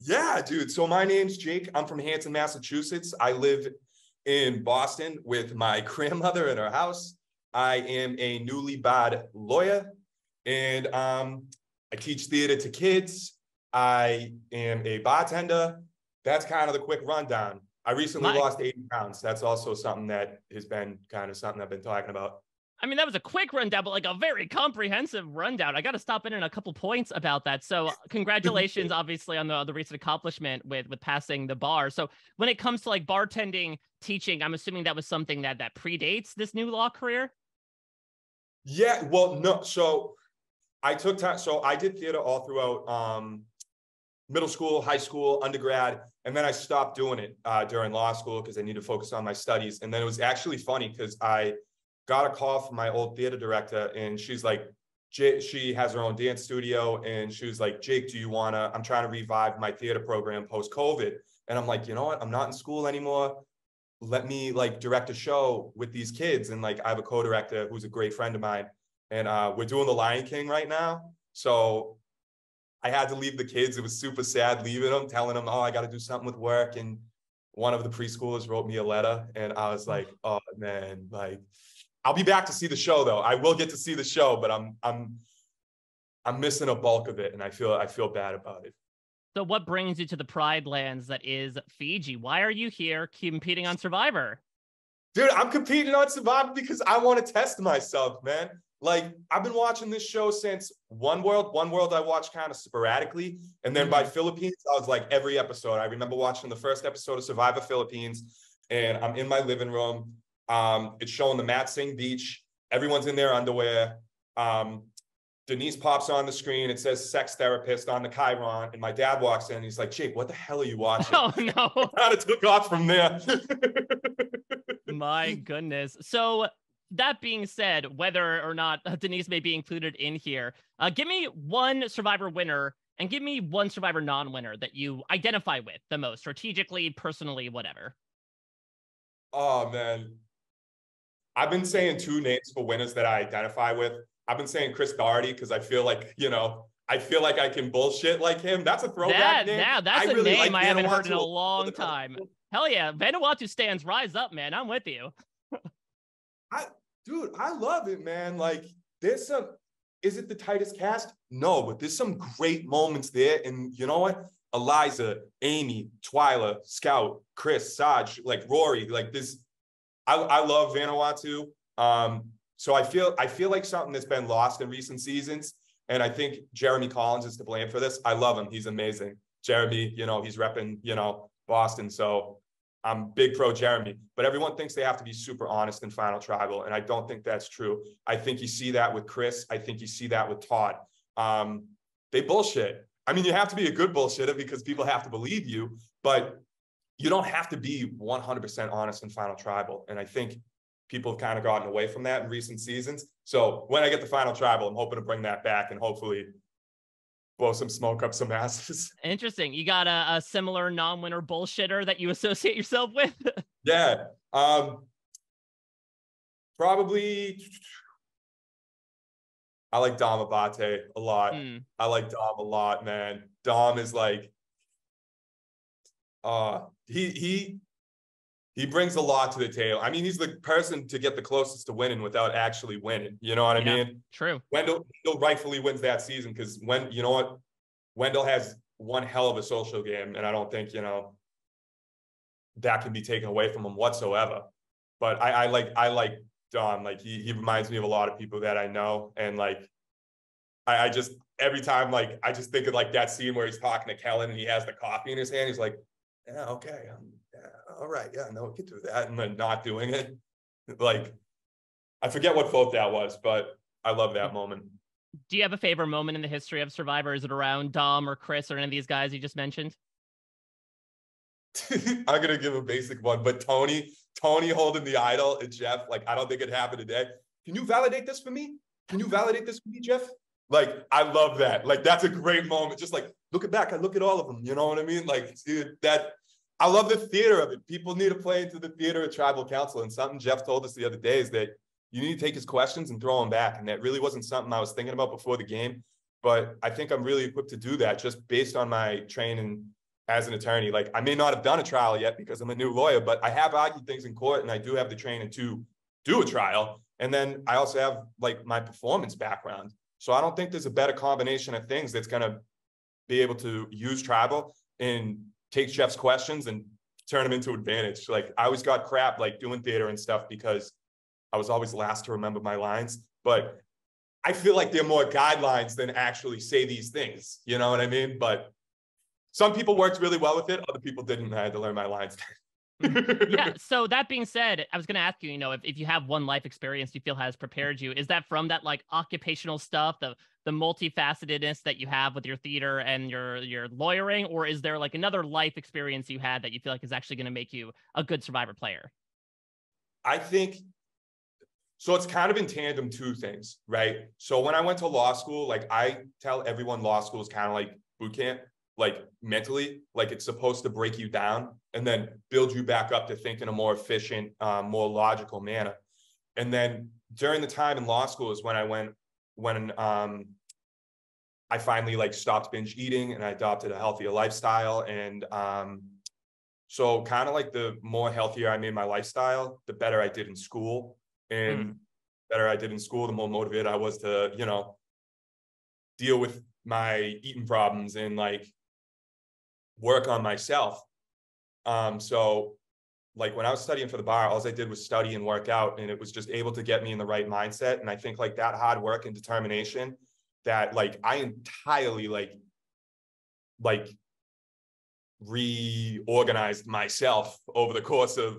Yeah, dude. So my name's Jake. I'm from Hanson, Massachusetts. I live in Boston with my grandmother in her house. I am a newly bod lawyer. And um, I teach theater to kids. I am a bartender. That's kind of the quick rundown. I recently My. lost eighty pounds. That's also something that has been kind of something I've been talking about. I mean, that was a quick rundown, but like a very comprehensive rundown. I got to stop in on a couple points about that. So congratulations, obviously, on the, the recent accomplishment with, with passing the bar. So when it comes to like bartending, teaching, I'm assuming that was something that, that predates this new law career? Yeah, well, no. So I took time. So I did theater all throughout um, middle school, high school, undergrad. And then I stopped doing it uh, during law school because I needed to focus on my studies. And then it was actually funny because I got a call from my old theater director, and she's like, J she has her own dance studio. And she was like, Jake, do you wanna, I'm trying to revive my theater program post COVID. And I'm like, you know what? I'm not in school anymore. Let me like direct a show with these kids. And like, I have a co-director who's a great friend of mine, and uh, we're doing The Lion King right now. So I had to leave the kids. It was super sad leaving them, telling them, oh, I got to do something with work. And one of the preschoolers wrote me a letter, and I was like, oh man, like, I'll be back to see the show though. I will get to see the show, but I'm I'm I'm missing a bulk of it, and I feel I feel bad about it. So what brings you to the pride lands that is Fiji? Why are you here competing on Survivor? Dude, I'm competing on Survivor because I want to test myself, man. Like, I've been watching this show since One World. One World I watched kind of sporadically. And then by Philippines, I was like every episode. I remember watching the first episode of Survivor Philippines, and I'm in my living room. Um, it's showing the Mat Singh beach. Everyone's in their underwear. Um, Denise pops on the screen. It says sex therapist on the Chiron. And my dad walks in and he's like, Jake, what the hell are you watching? Oh, no. I kind of took off from there. My goodness. So that being said, whether or not Denise may be included in here, uh, give me one Survivor winner and give me one Survivor non-winner that you identify with the most, strategically, personally, whatever. Oh, man. I've been saying two names for winners that I identify with. I've been saying Chris Daugherty because I feel like, you know, I feel like I can bullshit like him. That's a throwback that, name. That, that's I a really name like I haven't heard in a long time. Hell yeah. Vanuatu stands, rise up, man. I'm with you. I, dude, I love it, man. Like, there's some, is it the tightest cast? No, but there's some great moments there. And you know what? Eliza, Amy, Twyla, Scout, Chris, Saj, like Rory, like this. I, I love Vanuatu. Um, so I feel I feel like something that's been lost in recent seasons. And I think Jeremy Collins is to blame for this. I love him. He's amazing. Jeremy, you know, he's repping, you know, Boston. So I'm big pro Jeremy. But everyone thinks they have to be super honest in Final Tribal. And I don't think that's true. I think you see that with Chris. I think you see that with Todd. Um, they bullshit. I mean, you have to be a good bullshitter because people have to believe you. But you don't have to be one hundred percent honest in Final Tribal. And I think people have kind of gotten away from that in recent seasons. So when I get the Final Tribal, I'm hoping to bring that back and hopefully blow some smoke up some asses. Interesting. You got a, a similar non-winner bullshitter that you associate yourself with? Yeah. Um, probably. I like Dom Abate a lot. Mm. I like Dom a lot, man. Dom is like, uh, He he he brings a lot to the table. I mean, he's the person to get the closest to winning without actually winning. You know what I yeah, mean? True. Wendell, Wendell rightfully wins that season because when you know what, Wendell has one hell of a social game, and I don't think you know that can be taken away from him whatsoever. But I, I like I like Dom. Like he he reminds me of a lot of people that I know, and like I, I just every time like I just think of like that scene where he's talking to Kellen and he has the coffee in his hand. He's like, yeah, okay, um, yeah, all right, yeah, no, we can do that, and then not doing it. Like, I forget what vote that was, but I love that moment. Do you have a favorite moment in the history of Survivor? Is it around Dom or Chris or any of these guys you just mentioned? I'm going to give a basic one, but Tony, Tony holding the idol and Jeff, like, I don't think it happened today. Can you validate this for me? Can you validate this for me, Jeff? Like, I love that. Like, that's a great moment. Just like, look it back. I look at all of them. You know what I mean? Like, dude, that I love the theater of it. People need to play into the theater of tribal council. And something Jeff told us the other day is that you need to take his questions and throw them back. And that really wasn't something I was thinking about before the game. But I think I'm really equipped to do that just based on my training as an attorney. Like, I may not have done a trial yet because I'm a new lawyer, but I have argued things in court and I do have the training to do a trial. And then I also have like my performance background. So I don't think there's a better combination of things that's going to be able to use tribal and take Jeff's questions and turn them into advantage. Like, I always got crap, like, doing theater and stuff because I was always last to remember my lines. But I feel like there are more guidelines than actually say these things. You know what I mean? But some people worked really well with it. Other people didn't. I had to learn my lines. Yeah. So that being said, I was going to ask you, you know, if, if you have one life experience you feel has prepared you, is that from that like occupational stuff, the the multifacetedness that you have with your theater and your your lawyering, or is there like another life experience you had that you feel like is actually going to make you a good Survivor player? I think so. It's kind of in tandem, two things, right? So when I went to law school, like I tell everyone, law school is kind of like boot camp. Like mentally, like it's supposed to break you down and then build you back up to think in a more efficient, um, more logical manner. And then during the time in law school is when I went, when um, I finally like stopped binge eating and I adopted a healthier lifestyle. And um, so kind of like the more healthier I made my lifestyle, the better I did in school. And mm. the better I did in school, the more motivated I was to, you know, deal with my eating problems and like, work on myself. Um, so like when I was studying for the bar, all I did was study and work out, and it was just able to get me in the right mindset. And I think like that hard work and determination that like I entirely like, like reorganized myself over the course of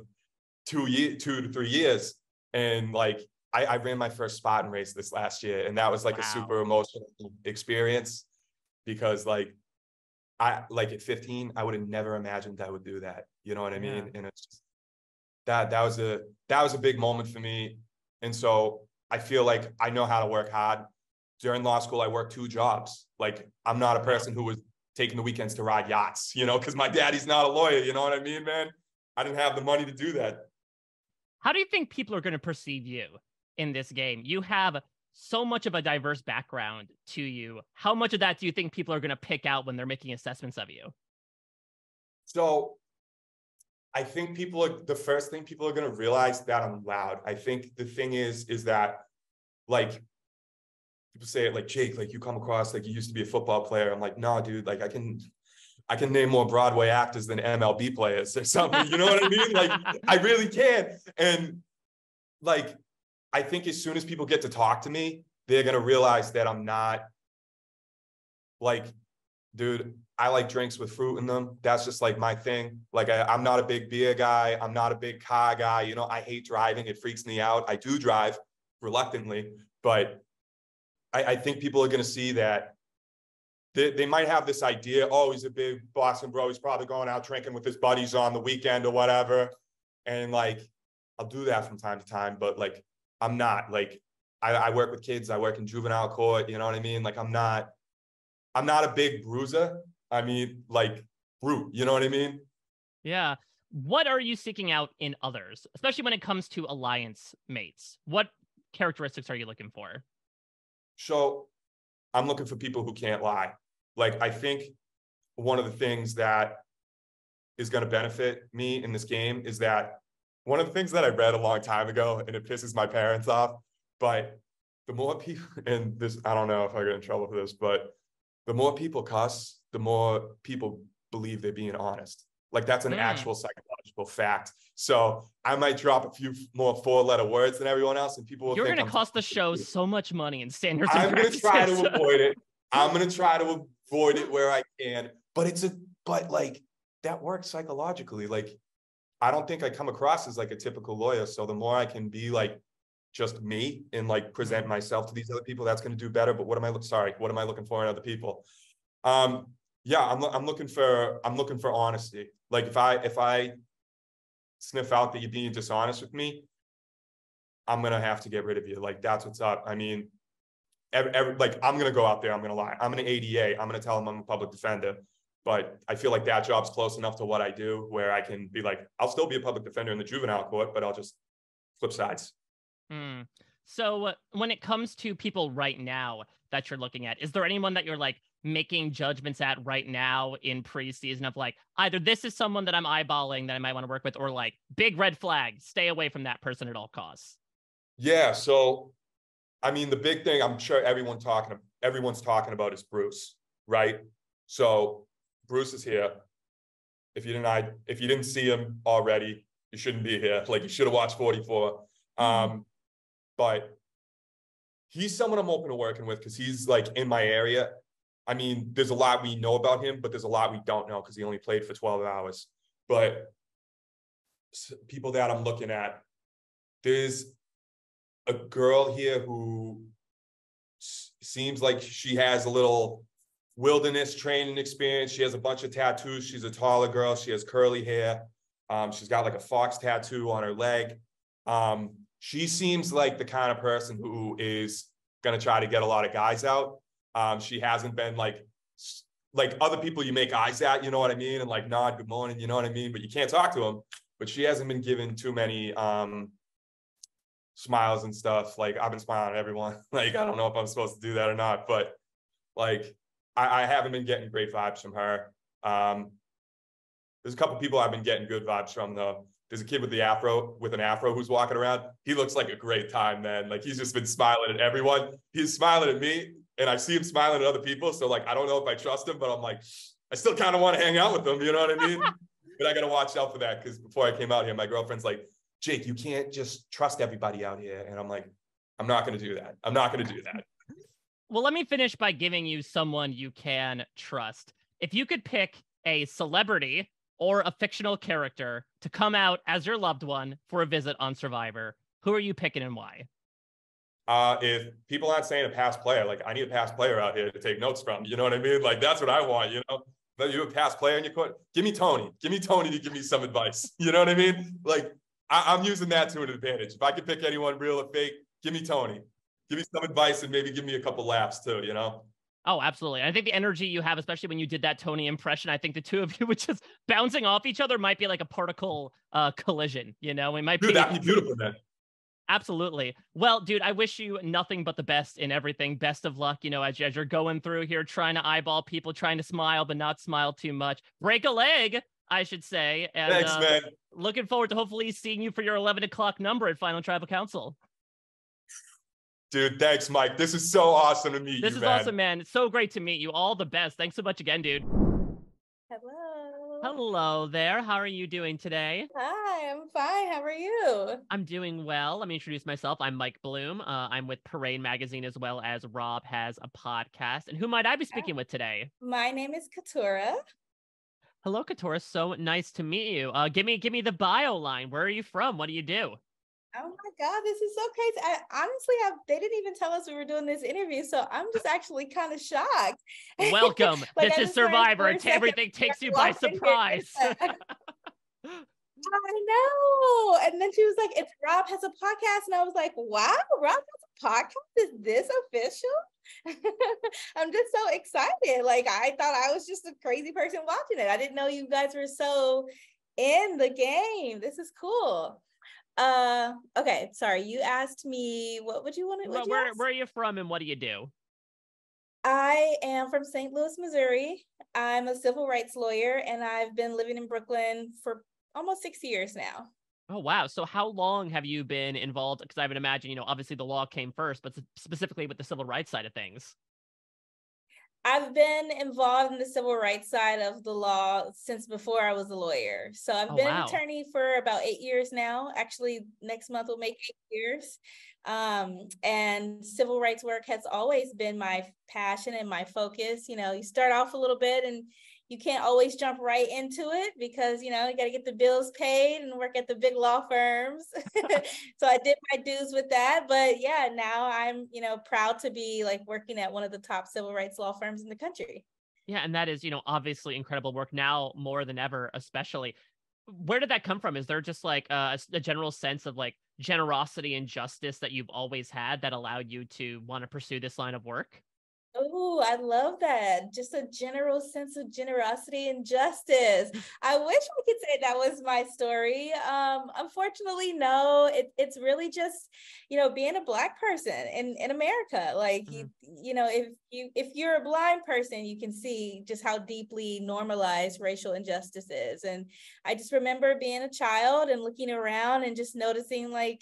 two years, two to three years. And like, I, I ran my first Spartan race this last year. And that was like wow. a super emotional experience because like, I like at fifteen, I would have never imagined I would do that. You know what I mean? Yeah. And it's just, that that was a that was a big moment for me. And so I feel like I know how to work hard. During law school, I worked two jobs. Like I'm not a person who was taking the weekends to ride yachts, you know, because my daddy's not a lawyer. You know what I mean, man? I didn't have the money to do that. How do you think people are going to perceive you in this game? You have so much of a diverse background to you. How much of that do you think people are going to pick out when they're making assessments of you? So I think people are, the first thing people are going to realize that I'm loud. I think the thing is, is that like people say it like, Jake, like you come across like you used to be a football player. I'm like, no, dude, like I can, I can name more Broadway actors than M L B players or something. You know what I mean? Like I really can. And like, I think as soon as people get to talk to me, they're going to realize that I'm not like, dude, I like drinks with fruit in them. That's just like my thing. Like I, I'm not a big beer guy. I'm not a big car guy. You know, I hate driving. It freaks me out. I do drive reluctantly, but I, I think people are going to see that they, they might have this idea. Oh, he's a big Boston bro. He's probably going out drinking with his buddies on the weekend or whatever. And like, I'll do that from time to time, but like, I'm not like, I, I work with kids. I work in juvenile court. You know what I mean? Like, I'm not, I'm not a big bruiser. I mean, like brute, you know what I mean? Yeah. What are you seeking out in others, especially when it comes to alliance mates? What characteristics are you looking for? So I'm looking for people who can't lie. Like, I think one of the things that is going to benefit me in this game is that one of the things that I read a long time ago, and it pisses my parents off, but the more people, and this, I don't know if I get in trouble for this, but the more people cuss, the more people believe they're being honest. Like that's an mm. actual psychological fact. So I might drop a few more four-letter words than everyone else, and people will You're think- You're gonna cost the show so much money and standards. I'm gonna try to avoid it. I'm gonna try to avoid it where I can, but it's a, but like that works psychologically. Like, I don't think I come across as like a typical lawyer. So the more I can be like just me and like present myself to these other people, that's going to do better. But what am I look? Sorry, what am I looking for in other people? Um, yeah, I'm I'm looking for I'm looking for honesty. Like if I if I sniff out that you're being dishonest with me, I'm gonna have to get rid of you. Like that's what's up. I mean, every, every, like I'm gonna go out there. I'm gonna lie. I'm gonna A D A. I'm gonna tell them I'm a public defender. But I feel like that job's close enough to what I do where I can be like, I'll still be a public defender in the juvenile court, but I'll just flip sides. Mm. So when it comes to people right now that you're looking at, is there anyone that you're like making judgments at right now in preseason of like, either this is someone that I'm eyeballing that I might want to work with, or like big red flag, stay away from that person at all costs? Yeah. So, I mean, the big thing I'm sure everyone talking, everyone's talking about is Bruce, right? So Bruce is here. If you didn't, if you didn't see him already, you shouldn't be here. Like, you should have watched forty-four. Um, but he's someone I'm open to working with because he's like in my area. I mean, there's a lot we know about him, but there's a lot we don't know because he only played for twelve hours. But people that I'm looking at, there's a girl here who seems like she has a little wilderness training experience. She has a bunch of tattoos. She's a taller girl. She has curly hair. Um, she's got like a fox tattoo on her leg. Um, she seems like the kind of person who is going to try to get a lot of guys out. Um, she hasn't been like, like other people you make eyes at, you know what I mean? And like, nod, good morning, you know what I mean? But you can't talk to them. But she hasn't been given too many um, smiles and stuff. Like, I've been smiling at everyone. Like, I don't know if I'm supposed to do that or not, but like, I, I haven't been getting great vibes from her. Um, there's a couple people I've been getting good vibes from though. There's a kid with the afro, with an afro who's walking around. He looks like a great time, man. Like, he's just been smiling at everyone. He's smiling at me, and I see him smiling at other people. So like, I don't know if I trust him, but I'm like, I still kind of want to hang out with him. You know what I mean? But I got to watch out for that. Cause before I came out here, my girlfriend's like, Jake, you can't just trust everybody out here. And I'm like, I'm not going to do that. I'm not going to do that. Well, let me finish by giving you someone you can trust. If you could pick a celebrity or a fictional character to come out as your loved one for a visit on Survivor, who are you picking and why? Uh, if people aren't saying a past player, like, I need a past player out here to take notes from, you know what I mean? Like, that's what I want, you know? You're a past player in your court. Give me Tony. Give me Tony to give me some advice. You know what I mean? Like, I, I'm using that to an advantage. If I could pick anyone real or fake, give me Tony. Give me some advice and maybe give me a couple laughs too, you know? Oh, absolutely. I think the energy you have, especially when you did that Tony impression, I think the two of you would just bouncing off each other might be like a particle uh, collision, you know? We might Dude, be- that'd be beautiful, man. Absolutely. Well, dude, I wish you nothing but the best in everything. Best of luck, you know, as, as you're going through here, trying to eyeball people, trying to smile, but not smile too much. Break a leg, I should say. And, Thanks, uh, man. Looking forward to hopefully seeing you for your eleven o'clock number at Final Tribal Council. Dude, thanks, Mike. This is so awesome to meet this you, man. This is awesome, man. It's so great to meet you. All the best. Thanks so much again, dude. Hello. Hello there. How are you doing today? Hi, I'm fine. How are you? I'm doing well. Let me introduce myself. I'm Mike Bloom. Uh, I'm with Parade Magazine, as well as Rob has a podcast. And who might I be speaking Hi. with today? My name is Katurah. Hello, Katurah. So nice to meet you. Uh, give me, give me the bio line. Where are you from? What do you do? Oh my God, this is so crazy. I, honestly, I, they didn't even tell us we were doing this interview, so I'm just actually kind of shocked. Welcome. Like, this is Survivor. It's everything takes you by surprise. I know. And then she was like, it's Rob has a podcast. And I was like, wow, Rob has a podcast? Is this official? I'm just so excited. Like, I thought I was just a crazy person watching it. I didn't know you guys were so in the game. This is cool. Uh, okay. Sorry. You asked me, what would you want to, well, you where, where are you from and what do you do? I am from Saint Louis, Missouri. I'm a civil rights lawyer and I've been living in Brooklyn for almost six years now. Oh, wow. So how long have you been involved? Because I would imagine, you know, obviously the law came first, but specifically with the civil rights side of things. I've been involved in the civil rights side of the law since before I was a lawyer. So I've oh, been wow. an attorney for about eight years now. Actually, next month will make eight years. Um, and civil rights work has always been my passion and my focus. You know, you start off a little bit and you can't always jump right into it because, you know, you got to get the bills paid and work at the big law firms. So I did my dues with that. But yeah, now I'm, you know, proud to be like working at one of the top civil rights law firms in the country. Yeah. And that is, you know, obviously incredible work now more than ever, especially. Where did that come from? Is there just like a, a general sense of like generosity and justice that you've always had that allowed you to want to pursue this line of work? Oh, I love that. Just a general sense of generosity and justice. I wish I could say that was my story. Um, unfortunately, no, it, it's really just, you know, being a Black person in, in America. Like, mm-hmm. you, you know, if, you, if you're a blind person, you can see just how deeply normalized racial injustice is. And I just remember being a child and looking around and just noticing like,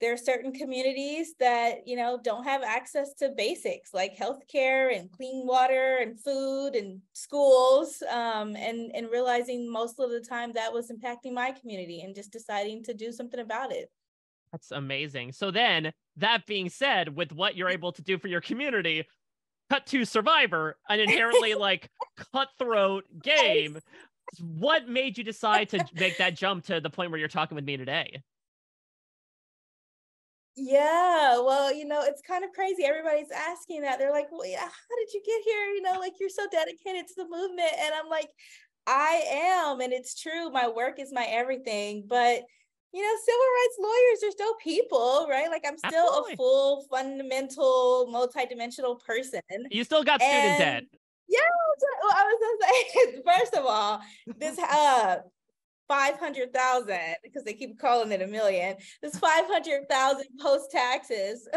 there are certain communities that, you know, don't have access to basics like healthcare and clean water and food and schools, um, and, and realizing most of the time that was impacting my community and just deciding to do something about it. That's amazing. So then that being said, with what you're able to do for your community, cut to Survivor, an inherently like cutthroat game. What made you decide to make that jump to the point where you're talking with me today? Yeah, well, you know, it's kind of crazy. Everybody's asking that. They're like, well, yeah, how did you get here? You know, like, you're so dedicated to the movement. And I'm like, I am. And it's true. My work is my everything. But, you know, civil rights lawyers are still people, right? Like, I'm still Absolutely. a full, fundamental, multidimensional person. You still got student debt. Yeah. Well, I was just saying, first of all, this uh five hundred thousand, because they keep calling it a million, this five hundred thousand post taxes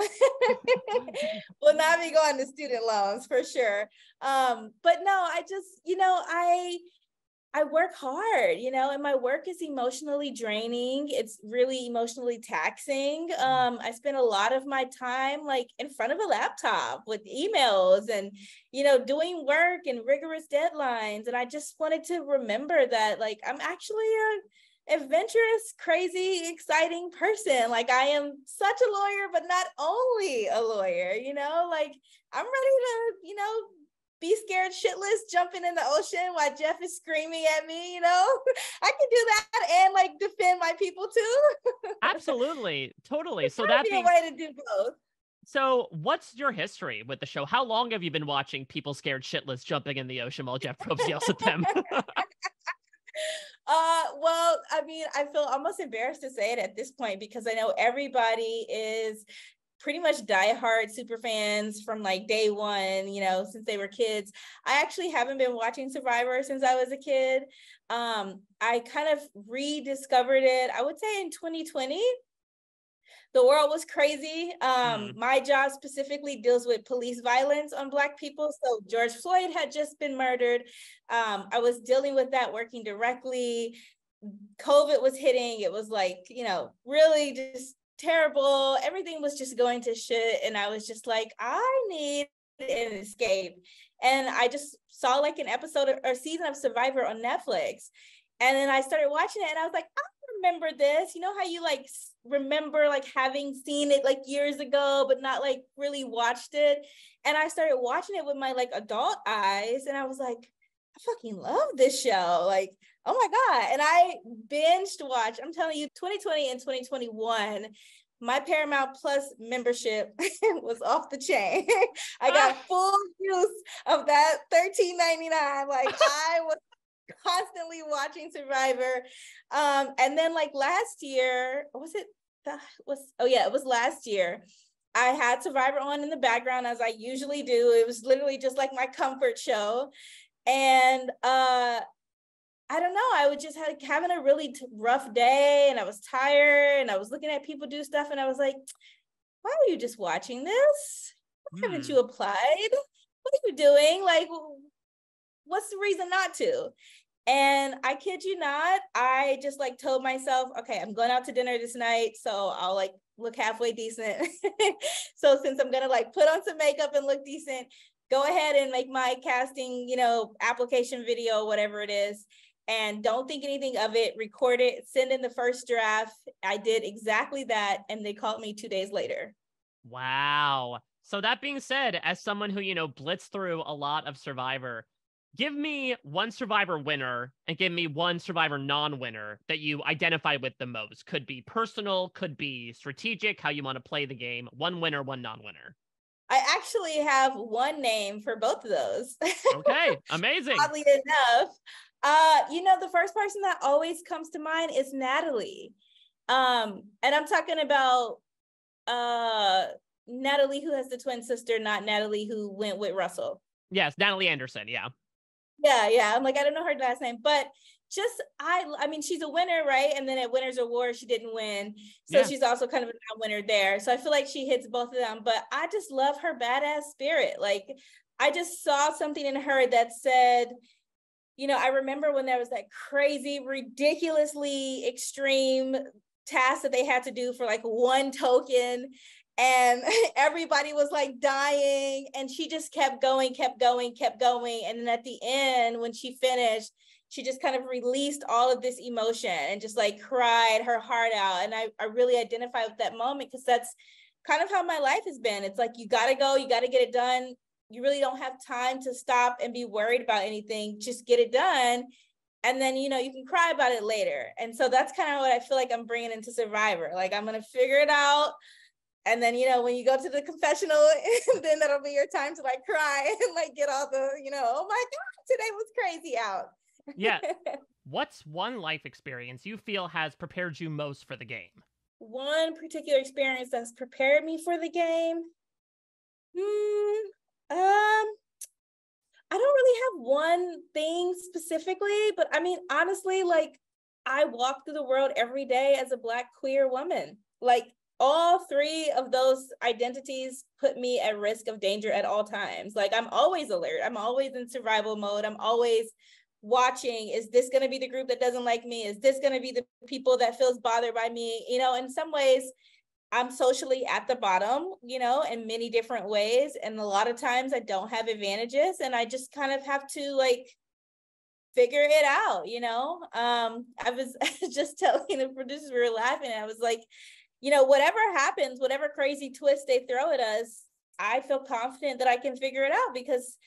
will not be going to student loans for sure. Um, but no, I just, you know, I, I work hard, you know, and my work is emotionally draining. It's really emotionally taxing. Um, I spend a lot of my time like in front of a laptop with emails and, you know, doing work and rigorous deadlines. And I just wanted to remember that, like, I'm actually an adventurous, crazy, exciting person. Like, I am such a lawyer, but not only a lawyer, you know, like, I'm ready to, you know, be scared shitless, jumping in the ocean while Jeff is screaming at me, you know? I can do that and like defend my people too. Absolutely, totally. So that'd be a way to do both. So what's your history with the show? How long have you been watching people scared shitless jumping in the ocean while Jeff Probst yells at them? Uh, well, I mean, I feel almost embarrassed to say it at this point because I know everybody is pretty much diehard super fans from like day one, you know, since they were kids. I actually haven't been watching Survivor since I was a kid. Um, I kind of rediscovered it, I would say in twenty twenty. The world was crazy. Um, mm. My job specifically deals with police violence on Black people. So George Floyd had just been murdered. Um, I was dealing with that, working directly. COVID was hitting. It was like, you know, really just terrible. Everything was just going to shit. And I was just like, I need an escape. And I just saw like an episode or season of Survivor on Netflix. And then I started watching it and I was like, I remember this. You know how you like remember like having seen it like years ago, but not like really watched it. And I started watching it with my like adult eyes. And I was like, I fucking love this show. Like, oh my God. And I binged watched, I'm telling you, twenty twenty and twenty twenty-one, my Paramount Plus membership was off the chain. I got ah. full use of that thirteen ninety-nine. Like I was constantly watching Survivor. Um, and then like last year, was it, that was, oh yeah, it was last year. I had Survivor on in the background as I usually do. It was literally just like my comfort show. And, uh, I don't know, I was just had, having a really t- rough day and I was tired and I was looking at people do stuff and I was like, why are you just watching this? Why mm. haven't you applied? What are you doing? Like, what's the reason not to? And I kid you not, I just like told myself, okay, I'm going out to dinner this night, so I'll like look halfway decent. So since I'm going to like put on some makeup and look decent, go ahead and make my casting, you know, application video, whatever it is. And don't think anything of it, record it, send in the first draft. I did exactly that. And they called me two days later. Wow. So that being said, as someone who, you know, blitzed through a lot of Survivor, give me one Survivor winner and give me one Survivor non-winner that you identify with the most. Could be personal, could be strategic, how you want to play the game. One winner, one non-winner. I actually have one name for both of those. Okay, amazing. Oddly enough. Uh, you know, the first person that always comes to mind is Natalie. Um, and I'm talking about uh, Natalie, who has the twin sister, not Natalie, who went with Russell. Yes, Natalie Anderson, yeah. Yeah, yeah. I'm like, I don't know her last name, but just, I I mean, she's a winner, right? And then at Winners Award, she didn't win. So yeah. She's also kind of a non-winner there. So I feel like she hits both of them, but I just love her badass spirit. Like, I just saw something in her that said, you know, I remember when there was that crazy, ridiculously extreme tasks that they had to do for like one token, and everybody was like dying, and she just kept going, kept going, kept going. And then at the end, when she finished, she just kind of released all of this emotion and just like cried her heart out. And I, I really identify with that moment, because that's kind of how my life has been. It's like, you gotta go, you gotta get it done. You really don't have time to stop and be worried about anything. Just get it done. And then, you know, you can cry about it later. And so that's kind of what I feel like I'm bringing into Survivor. Like, I'm going to figure it out. And then, you know, when you go to the confessional, then that'll be your time to like cry and like get all the, you know, oh my God, today was crazy out. Yeah. What's one life experience you feel has prepared you most for the game? One particular experience that's prepared me for the game? Hmm. Um, I don't really have one thing specifically, but I mean, honestly, like, I walk through the world every day as a Black queer woman. Like, all three of those identities put me at risk of danger at all times. Like, I'm always alert. I'm always in survival mode. I'm always watching, is this going to be the group that doesn't like me? Is this going to be the people that feels bothered by me? You know, in some ways, I'm socially at the bottom, you know, in many different ways. And a lot of times I don't have advantages, and I just kind of have to like figure it out, you know. Um, I was just telling the producers, we were laughing, and I was like, you know, whatever happens, whatever crazy twist they throw at us, I feel confident that I can figure it out, because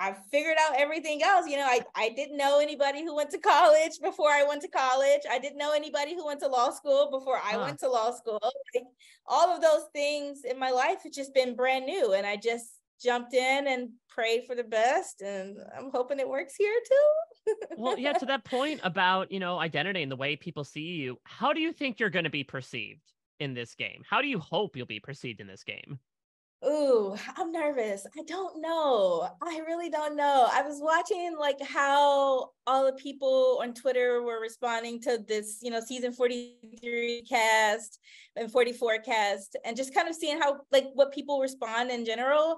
I've figured out everything else. You know, I, I didn't know anybody who went to college before I went to college. I didn't know anybody who went to law school before I huh. went to law school. Like, all of those things in my life have just been brand new. And I just jumped in and prayed for the best. And I'm hoping it works here too. Well, yeah, to that point about, you know, identity and the way people see you, how do you think you're going to be perceived in this game? How do you hope you'll be perceived in this game? Ooh, I'm nervous. I don't know. I really don't know. I was watching like how all the people on Twitter were responding to this, you know, season forty-three cast and forty-four cast, and just kind of seeing how like what people respond in general.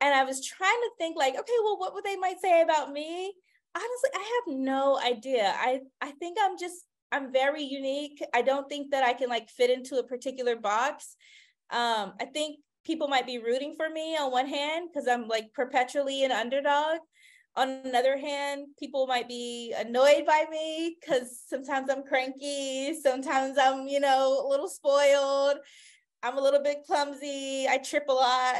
And I was trying to think like, okay, well, what would they might say about me? Honestly, I have no idea. I, I think I'm just, I'm very unique. I don't think that I can like fit into a particular box. Um, I think people might be rooting for me on one hand, because I'm like perpetually an underdog. On another hand, people might be annoyed by me, because sometimes I'm cranky, sometimes I'm, you know, a little spoiled, I'm a little bit clumsy, I trip a lot.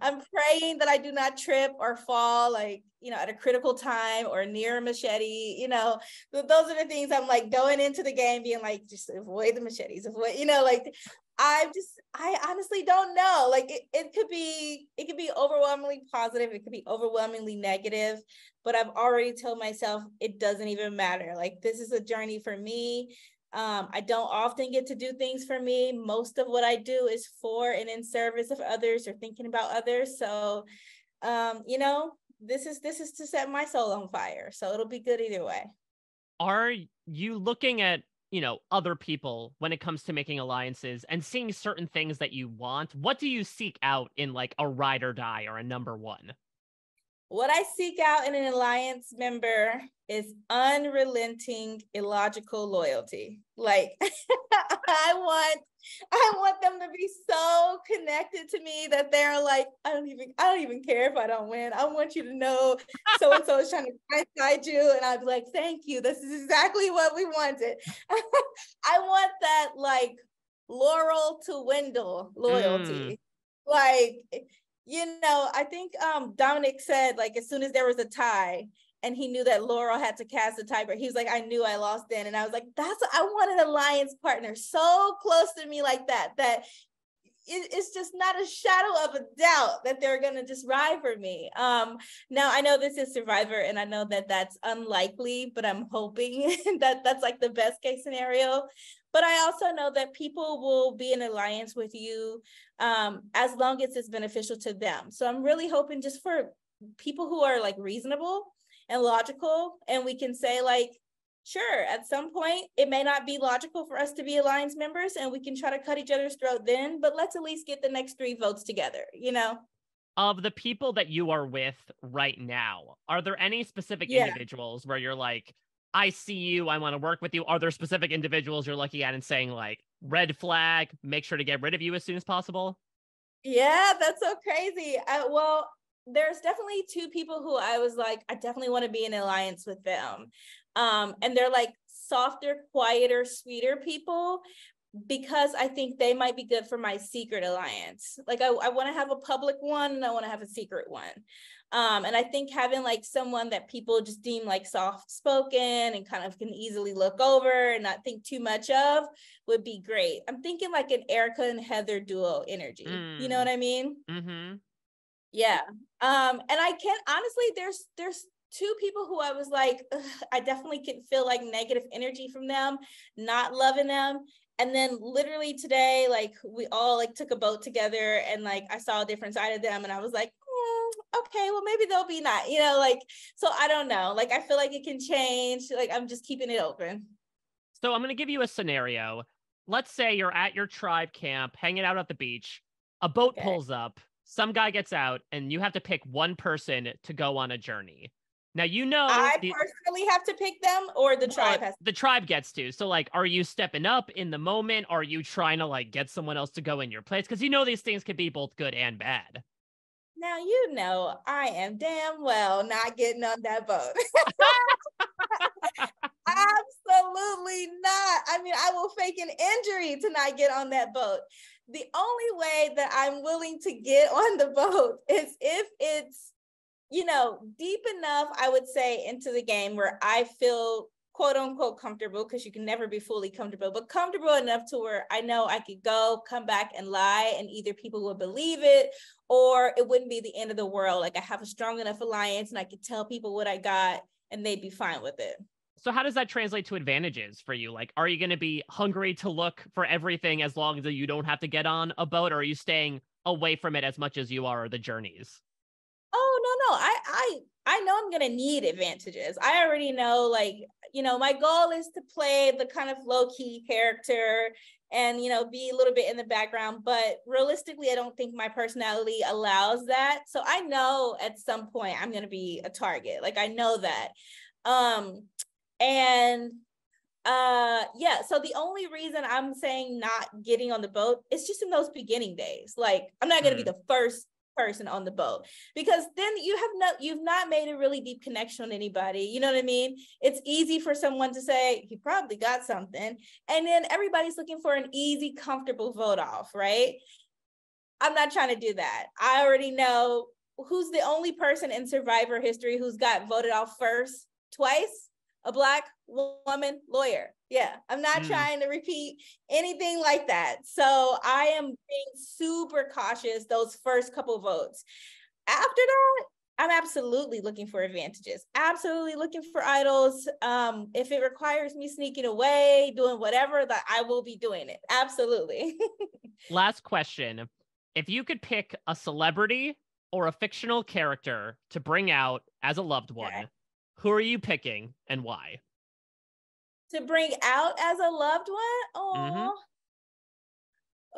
I'm praying that I do not trip or fall, like, you know, at a critical time or near a machete, you know. But those are the things I'm like going into the game being like, just avoid the machetes, avoid, you know, like, I just, I honestly don't know. Like, it, it could be, it could be overwhelmingly positive. It could be overwhelmingly negative, but I've already told myself it doesn't even matter. Like, this is a journey for me. Um, I don't often get to do things for me. Most of what I do is for and in service of others, or thinking about others. So, um, you know, this is, this is to set my soul on fire. So it'll be good either way. Are you looking at, you know, other people when it comes to making alliances and seeing certain things that you want? What do you seek out in like a ride or die or a number one? What I seek out in an alliance member is unrelenting, illogical loyalty. Like, I want, I want them to be so connected to me that they're like, I don't even, I don't even care if I don't win. I want you to know so-and-so is trying to blindside you. And I'd be like, thank you. This is exactly what we wanted. I want that like Laurel to Wendell loyalty. Mm. Like, you know, I think um, Dominic said, like, as soon as there was a tie, and he knew that Laurel had to cast a tiebreaker, he was like, I knew I lost then. And I was like, that's, I want an alliance partner so close to me like that, that it, it's just not a shadow of a doubt that they're going to just ride for me. Um, now, I know this is Survivor, and I know that that's unlikely, but I'm hoping that that's like the best case scenario. But I also know that people will be in alliance with you um, as long as it's beneficial to them. So I'm really hoping just for people who are like reasonable and logical, and we can say like, sure, at some point it may not be logical for us to be alliance members, and we can try to cut each other's throat then, but let's at least get the next three votes together, you know? Of the people that you are with right now, are there any specific yeah. individuals where you're like, I see you, I want to work with you? Are there specific individuals you're looking at and saying, like, red flag, make sure to get rid of you as soon as possible? Yeah, that's so crazy. I, well, there's definitely two people who I was like, I definitely want to be in alliance with them. Um, and they're like softer, quieter, sweeter people, because I think they might be good for my secret alliance. Like I, I want to have a public one and I want to have a secret one. Um, and I think having like someone that people just deem like soft-spoken and kind of can easily look over and not think too much of would be great. I'm thinking like an Erica and Heather duo energy. Mm. You know what I mean? Mm-hmm. Yeah. Um, and I can't, honestly, there's, there's, two people who I was like, I definitely could feel like negative energy from them, not loving them. And then literally today, like we all like took a boat together and like I saw a different side of them and I was like, mm, okay, well maybe they'll be not, you know, like, so I don't know. Like, I feel like it can change. Like, I'm just keeping it open. So I'm going to give you a scenario. Let's say you're at your tribe camp, hanging out at the beach, a boat okay. pulls up, some guy gets out and you have to pick one person to go on a journey. Now, you know, I the, personally have to pick them or the tribe has to. The tribe gets to. So like, are you stepping up in the moment? Are you trying to like get someone else to go in your place? Because you know, these things can be both good and bad. Now, you know, I am damn well not getting on that boat. Absolutely not. I mean, I will fake an injury to not get on that boat. The only way that I'm willing to get on the boat is if it's, you know, deep enough, I would say, into the game where I feel quote unquote comfortable, because you can never be fully comfortable, but comfortable enough to where I know I could go come back and lie and either people will believe it or it wouldn't be the end of the world. Like I have a strong enough alliance and I could tell people what I got and they'd be fine with it. So how does that translate to advantages for you? Like, are you going to be hungry to look for everything as long as you don't have to get on a boat, or are you staying away from it as much as you are the journeys? Oh, no, no, I, I, I know I'm going to need advantages. I already know, like, you know, my goal is to play the kind of low key character and, you know, be a little bit in the background, but realistically, I don't think my personality allows that. So I know at some point I'm going to be a target. Like, I know that. Um, and Uh, yeah. So the only reason I'm saying not getting on the boat is just in those beginning days. Like, I'm not going to mm. be the first person on the boat, because then you have not, you've not made a really deep connection on anybody. You know what I mean? It's easy for someone to say, he probably got something. And then everybody's looking for an easy, comfortable vote off. Right. I'm not trying to do that. I already know who's the only person in Survivor history who's got voted off first, twice, a Black woman lawyer. Yeah. I'm not mm. trying to repeat anything like that. So I am being super cautious those first couple votes. After that, I'm absolutely looking for advantages, absolutely looking for idols. Um, if it requires me sneaking away, doing whatever, that I will be doing it. Absolutely. Last question. If you could pick a celebrity or a fictional character to bring out as a loved one, okay, who are you picking and why? To bring out as a loved one? Oh. Mm-hmm.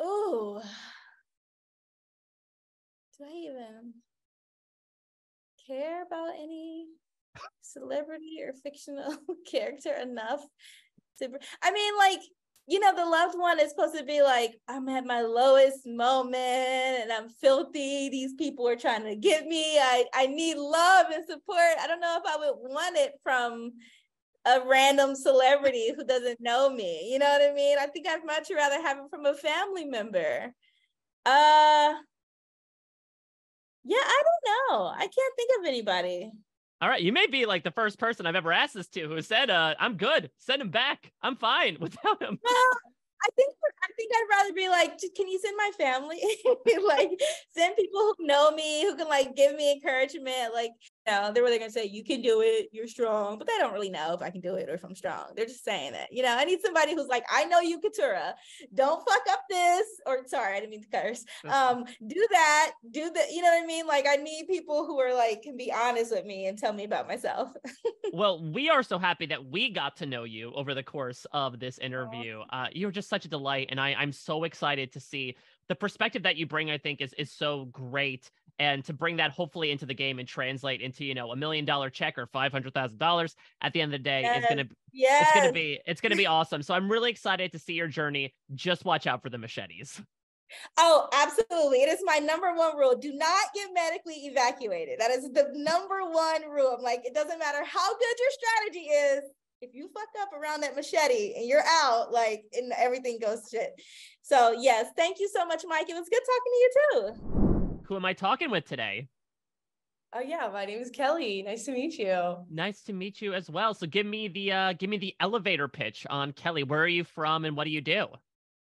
Ooh. Do I even care about any celebrity or fictional character enough to br- I mean, like, you know, the loved one is supposed to be like, I'm at my lowest moment and I'm filthy. These people are trying to get me. I, I need love and support. I don't know if I would want it from a random celebrity who doesn't know me. You know what I mean? I think I'd much rather have it from a family member. Uh, yeah, I don't know. I can't think of anybody. All right, you may be like the first person I've ever asked this to who said, uh, I'm good, send him back, I'm fine without him. Well, I think, I think I'd rather be like, can you send my family? Like, send people who know me, who can like give me encouragement. Like, you know, they're really going to say, you can do it, you're strong. But they don't really know if I can do it or if I'm strong. They're just saying it. You know, I need somebody who's like, I know you, Katurah. Don't fuck up this. Or sorry, I didn't mean to curse. Um, do that. Do the, you know what I mean? Like, I need people who are like, can be honest with me and tell me about myself. Well, we are so happy that we got to know you over the course of this interview. Uh, you're just such a delight. And I, I'm so excited to see the perspective that you bring, I think, is is so great. and to bring that hopefully into the game and translate into, you know, a million dollar check or five hundred thousand dollars at the end of the day, yes. is going to yes. it's going to be, it's going to be awesome. So I'm really excited to see your journey. Just watch out for the machetes. Oh, absolutely. It is my number one rule. Do not get medically evacuated. That is the number one rule. I'm like, it doesn't matter how good your strategy is. If you fuck up around that machete and you're out, like, and everything goes shit. So yes, thank you so much, Mike. It was good talking to you too. Who am I talking with today? Oh yeah, my name is Kelly. Nice to meet you. Nice to meet you as well. So give me the, uh, give me the elevator pitch on Kelly. Where are you from and what do you do?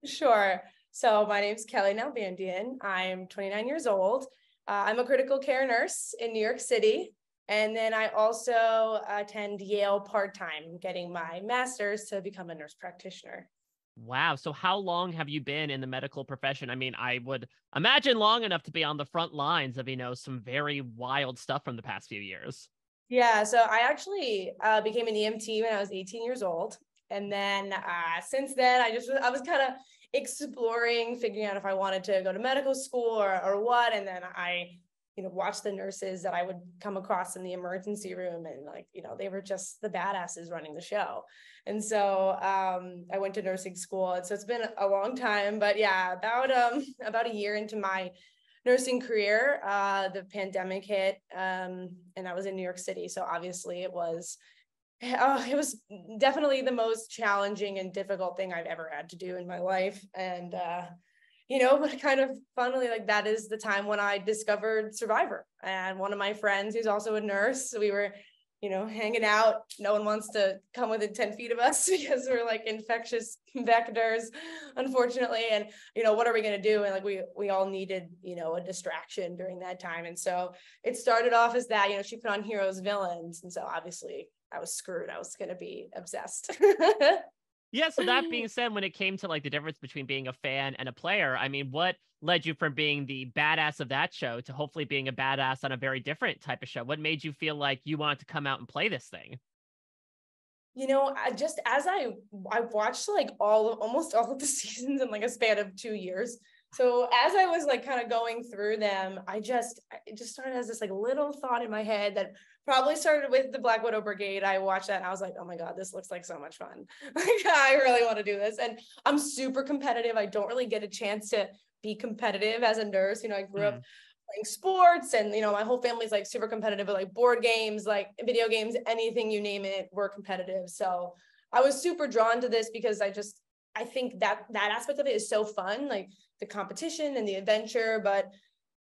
Sure. So my name is Kelly Nalbandian. I'm twenty-nine years old. Uh, I'm a critical care nurse in New York City. And then I also attend Yale part-time, getting my master's to become a nurse practitioner. Wow. So how long have you been in the medical profession? I mean, I would imagine long enough to be on the front lines of, you know, some very wild stuff from the past few years. Yeah. So I actually uh, became an E M T when I was eighteen years old. And then uh, since then, I just, I was kind of exploring, figuring out if I wanted to go to medical school or, or what. And then I... you know, watch the nurses that I would come across in the emergency room. And like, you know, they were just the badasses running the show. And so um, I went to nursing school. And so it's been a long time, but yeah, about, um, about a year into my nursing career, uh, the pandemic hit um, and I was in New York City. So obviously it was, oh, it was definitely the most challenging and difficult thing I've ever had to do in my life. And uh you know, but kind of funnily, like that is the time when I discovered Survivor. And one of my friends, who's also a nurse, we were, you know, hanging out. No one wants to come within ten feet of us because we're like infectious vectors, unfortunately. And, you know, what are we going to do? And like, we, we all needed, you know, a distraction during that time. And so it started off as that, you know, she put on heroes, villains. And so obviously I was screwed. I was going to be obsessed. Yeah. So that being said, when it came to like the difference between being a fan and a player, I mean, what led you from being the badass of that show to hopefully being a badass on a very different type of show? What made you feel like you wanted to come out and play this thing? You know, I just, as I, I watched like all, almost all of the seasons in like a span of two years. So as I was like kind of going through them, I just, it just started as this like little thought in my head that probably started with the Black Widow Brigade. I watched that and I was like, oh my God, this looks like so much fun. Like, I really want to do this. And I'm super competitive. I don't really get a chance to be competitive as a nurse. You know, I grew mm. up playing sports and, you know, my whole family's like super competitive, but like board games, like video games, anything you name it, we're competitive. So I was super drawn to this because I just, I think that that aspect of it is so fun, like the competition and the adventure, but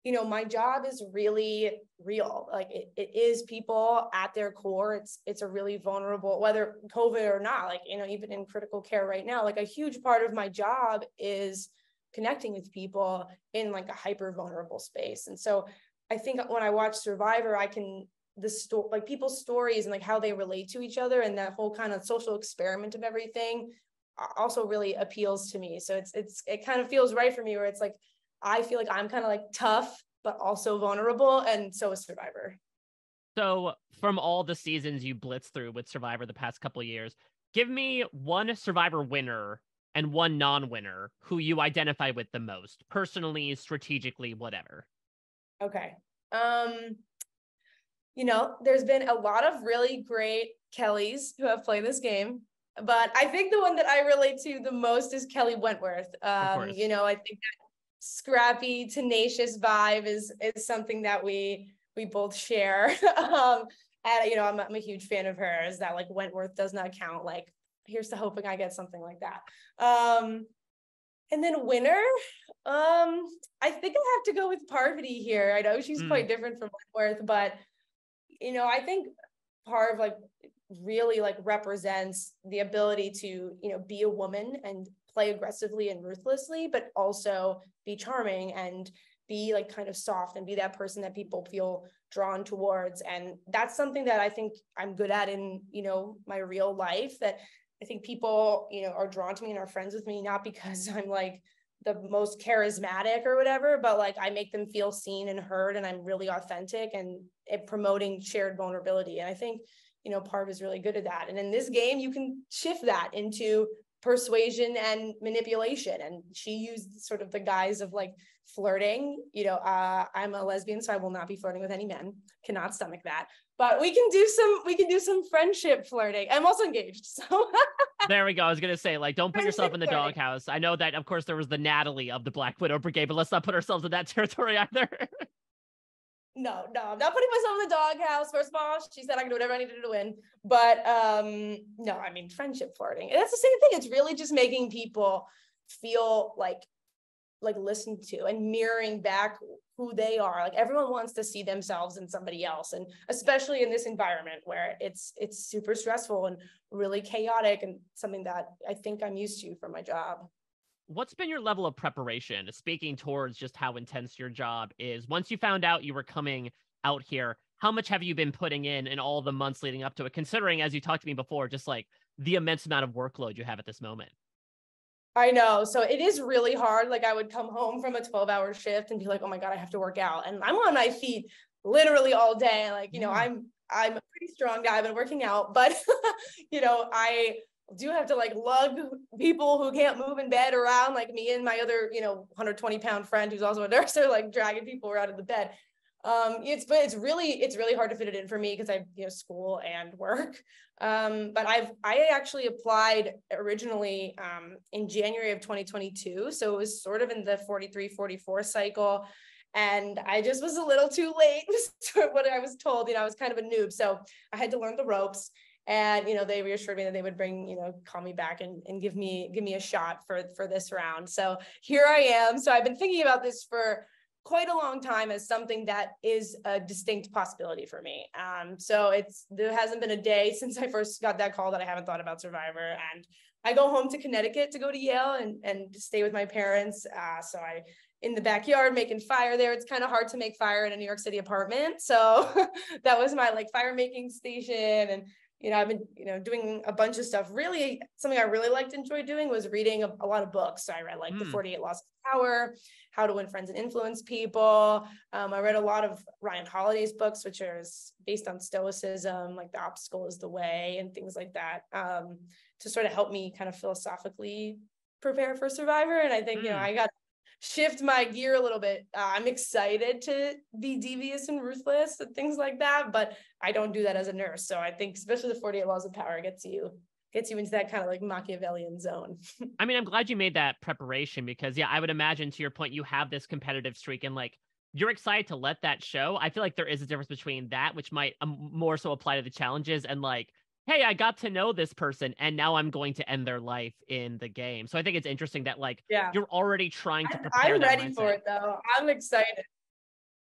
you know, my job is really real. Like it, it is people at their core. It's, it's a really vulnerable, whether COVID or not, like, you know, even in critical care right now, like a huge part of my job is connecting with people in like a hyper vulnerable space. And so I think when I watch Survivor, I can, the story, like people's stories and like how they relate to each other and that whole kind of social experiment of everything also really appeals to me. So it's, it's, it kind of feels right for me where it's like, I feel like I'm kind of like tough, but also vulnerable. And so is Survivor. So from all the seasons you blitzed through with Survivor the past couple of years, give me one Survivor winner and one non-winner who you identify with the most personally, strategically, whatever. Okay. Um, you know, there's been a lot of really great Kellys who have played this game. But I think the one that I relate to the most is Kelly Wentworth. Um, you know, I think that scrappy, tenacious vibe is is something that we we both share. um, and you know, I'm, I'm a huge fan of hers. That like Wentworth does not count. Like, here's to hoping I get something like that. Um, and then winner, um, I think I have to go with Parvati here. I know she's mm. quite different from Wentworth, but you know, I think Parv like really like represents the ability to, you know, be a woman and play aggressively and ruthlessly, but also be charming and be like kind of soft and be that person that people feel drawn towards. And that's something that I think I'm good at in, you know, my real life, that I think people, you know, are drawn to me and are friends with me, not because I'm like the most charismatic or whatever, but like I make them feel seen and heard and I'm really authentic and it promoting shared vulnerability. And I think, you know, Parv is really good at that. And in this game, you can shift that into persuasion and manipulation. And she used sort of the guise of like flirting, you know, uh, I'm a lesbian, so I will not be flirting with any men, cannot stomach that. But we can do some, we can do some friendship flirting. I'm also engaged, so. There we go. I was going to say, like, don't put friendship yourself in the flirting. Doghouse. I know that, of course, there was the Natalie of the Black Widow Brigade, but let's not put ourselves in that territory either. No, no, I'm not putting myself in the doghouse. First of all, she said I can do whatever I needed to win. But um, no, I mean, friendship flirting. And that's the same thing. It's really just making people feel like, like listened to and mirroring back who they are. Like everyone wants to see themselves in somebody else. And especially in this environment where it's, it's super stressful and really chaotic and something that I think I'm used to from my job. What's been your level of preparation, speaking towards just how intense your job is? Once you found out you were coming out here, how much have you been putting in in all the months leading up to it, considering, as you talked to me before, just like the immense amount of workload you have at this moment? I know. So it is really hard. Like I would come home from a twelve hour shift and be like, oh my God, I have to work out. And I'm on my feet literally all day. Like, you know, I'm, I'm a pretty strong guy, I've been working out, but you know, I do have to like lug people who can't move in bed around, like me and my other, you know, one hundred twenty pound friend who's also a nurse, are like dragging people out of the bed. Um, it's, but it's really, it's really hard to fit it in for me because I, you know, school and work. Um, but I've, I actually applied originally um, in January of twenty twenty-two. So it was sort of in the forty-three, forty-four cycle. And I just was a little too late to what I was told, you know, I was kind of a noob. So I had to learn the ropes. And, you know, they reassured me that they would bring, you know, call me back and, and give me, give me a shot for, for this round. So here I am. So I've been thinking about this for quite a long time as something that is a distinct possibility for me. Um, so it's, there hasn't been a day since I first got that call that I haven't thought about Survivor. And I go home to Connecticut to go to Yale and, and stay with my parents. Uh, so I, in the backyard making fire there. It's kind of hard to make fire in a New York City apartment. So that was my like fire making station. And you know, I've been, you know, doing a bunch of stuff. Really, something I really liked, enjoyed doing was reading a, a lot of books. So I read like mm. The forty-eight Laws of Power, How to Win Friends and Influence People. Um, I read a lot of Ryan Holiday's books, which are based on Stoicism, like The Obstacle is the Way and things like that, um, to sort of help me kind of philosophically prepare for Survivor. And I think, mm. you know, I got shift my gear a little bit. Uh, I'm excited to be devious and ruthless and things like that, but I don't do that as a nurse. So I think especially the forty-eight Laws of Power gets you, gets you into that kind of like Machiavellian zone. I mean, I'm glad you made that preparation because yeah, I would imagine to your point, you have this competitive streak and like, you're excited to let that show. I feel like there is a difference between that, which might um, more so apply to the challenges and like, hey, I got to know this person and now I'm going to end their life in the game. So I think it's interesting that like, yeah. you're already trying to prepare. I'm ready mindset. For it though. I'm excited.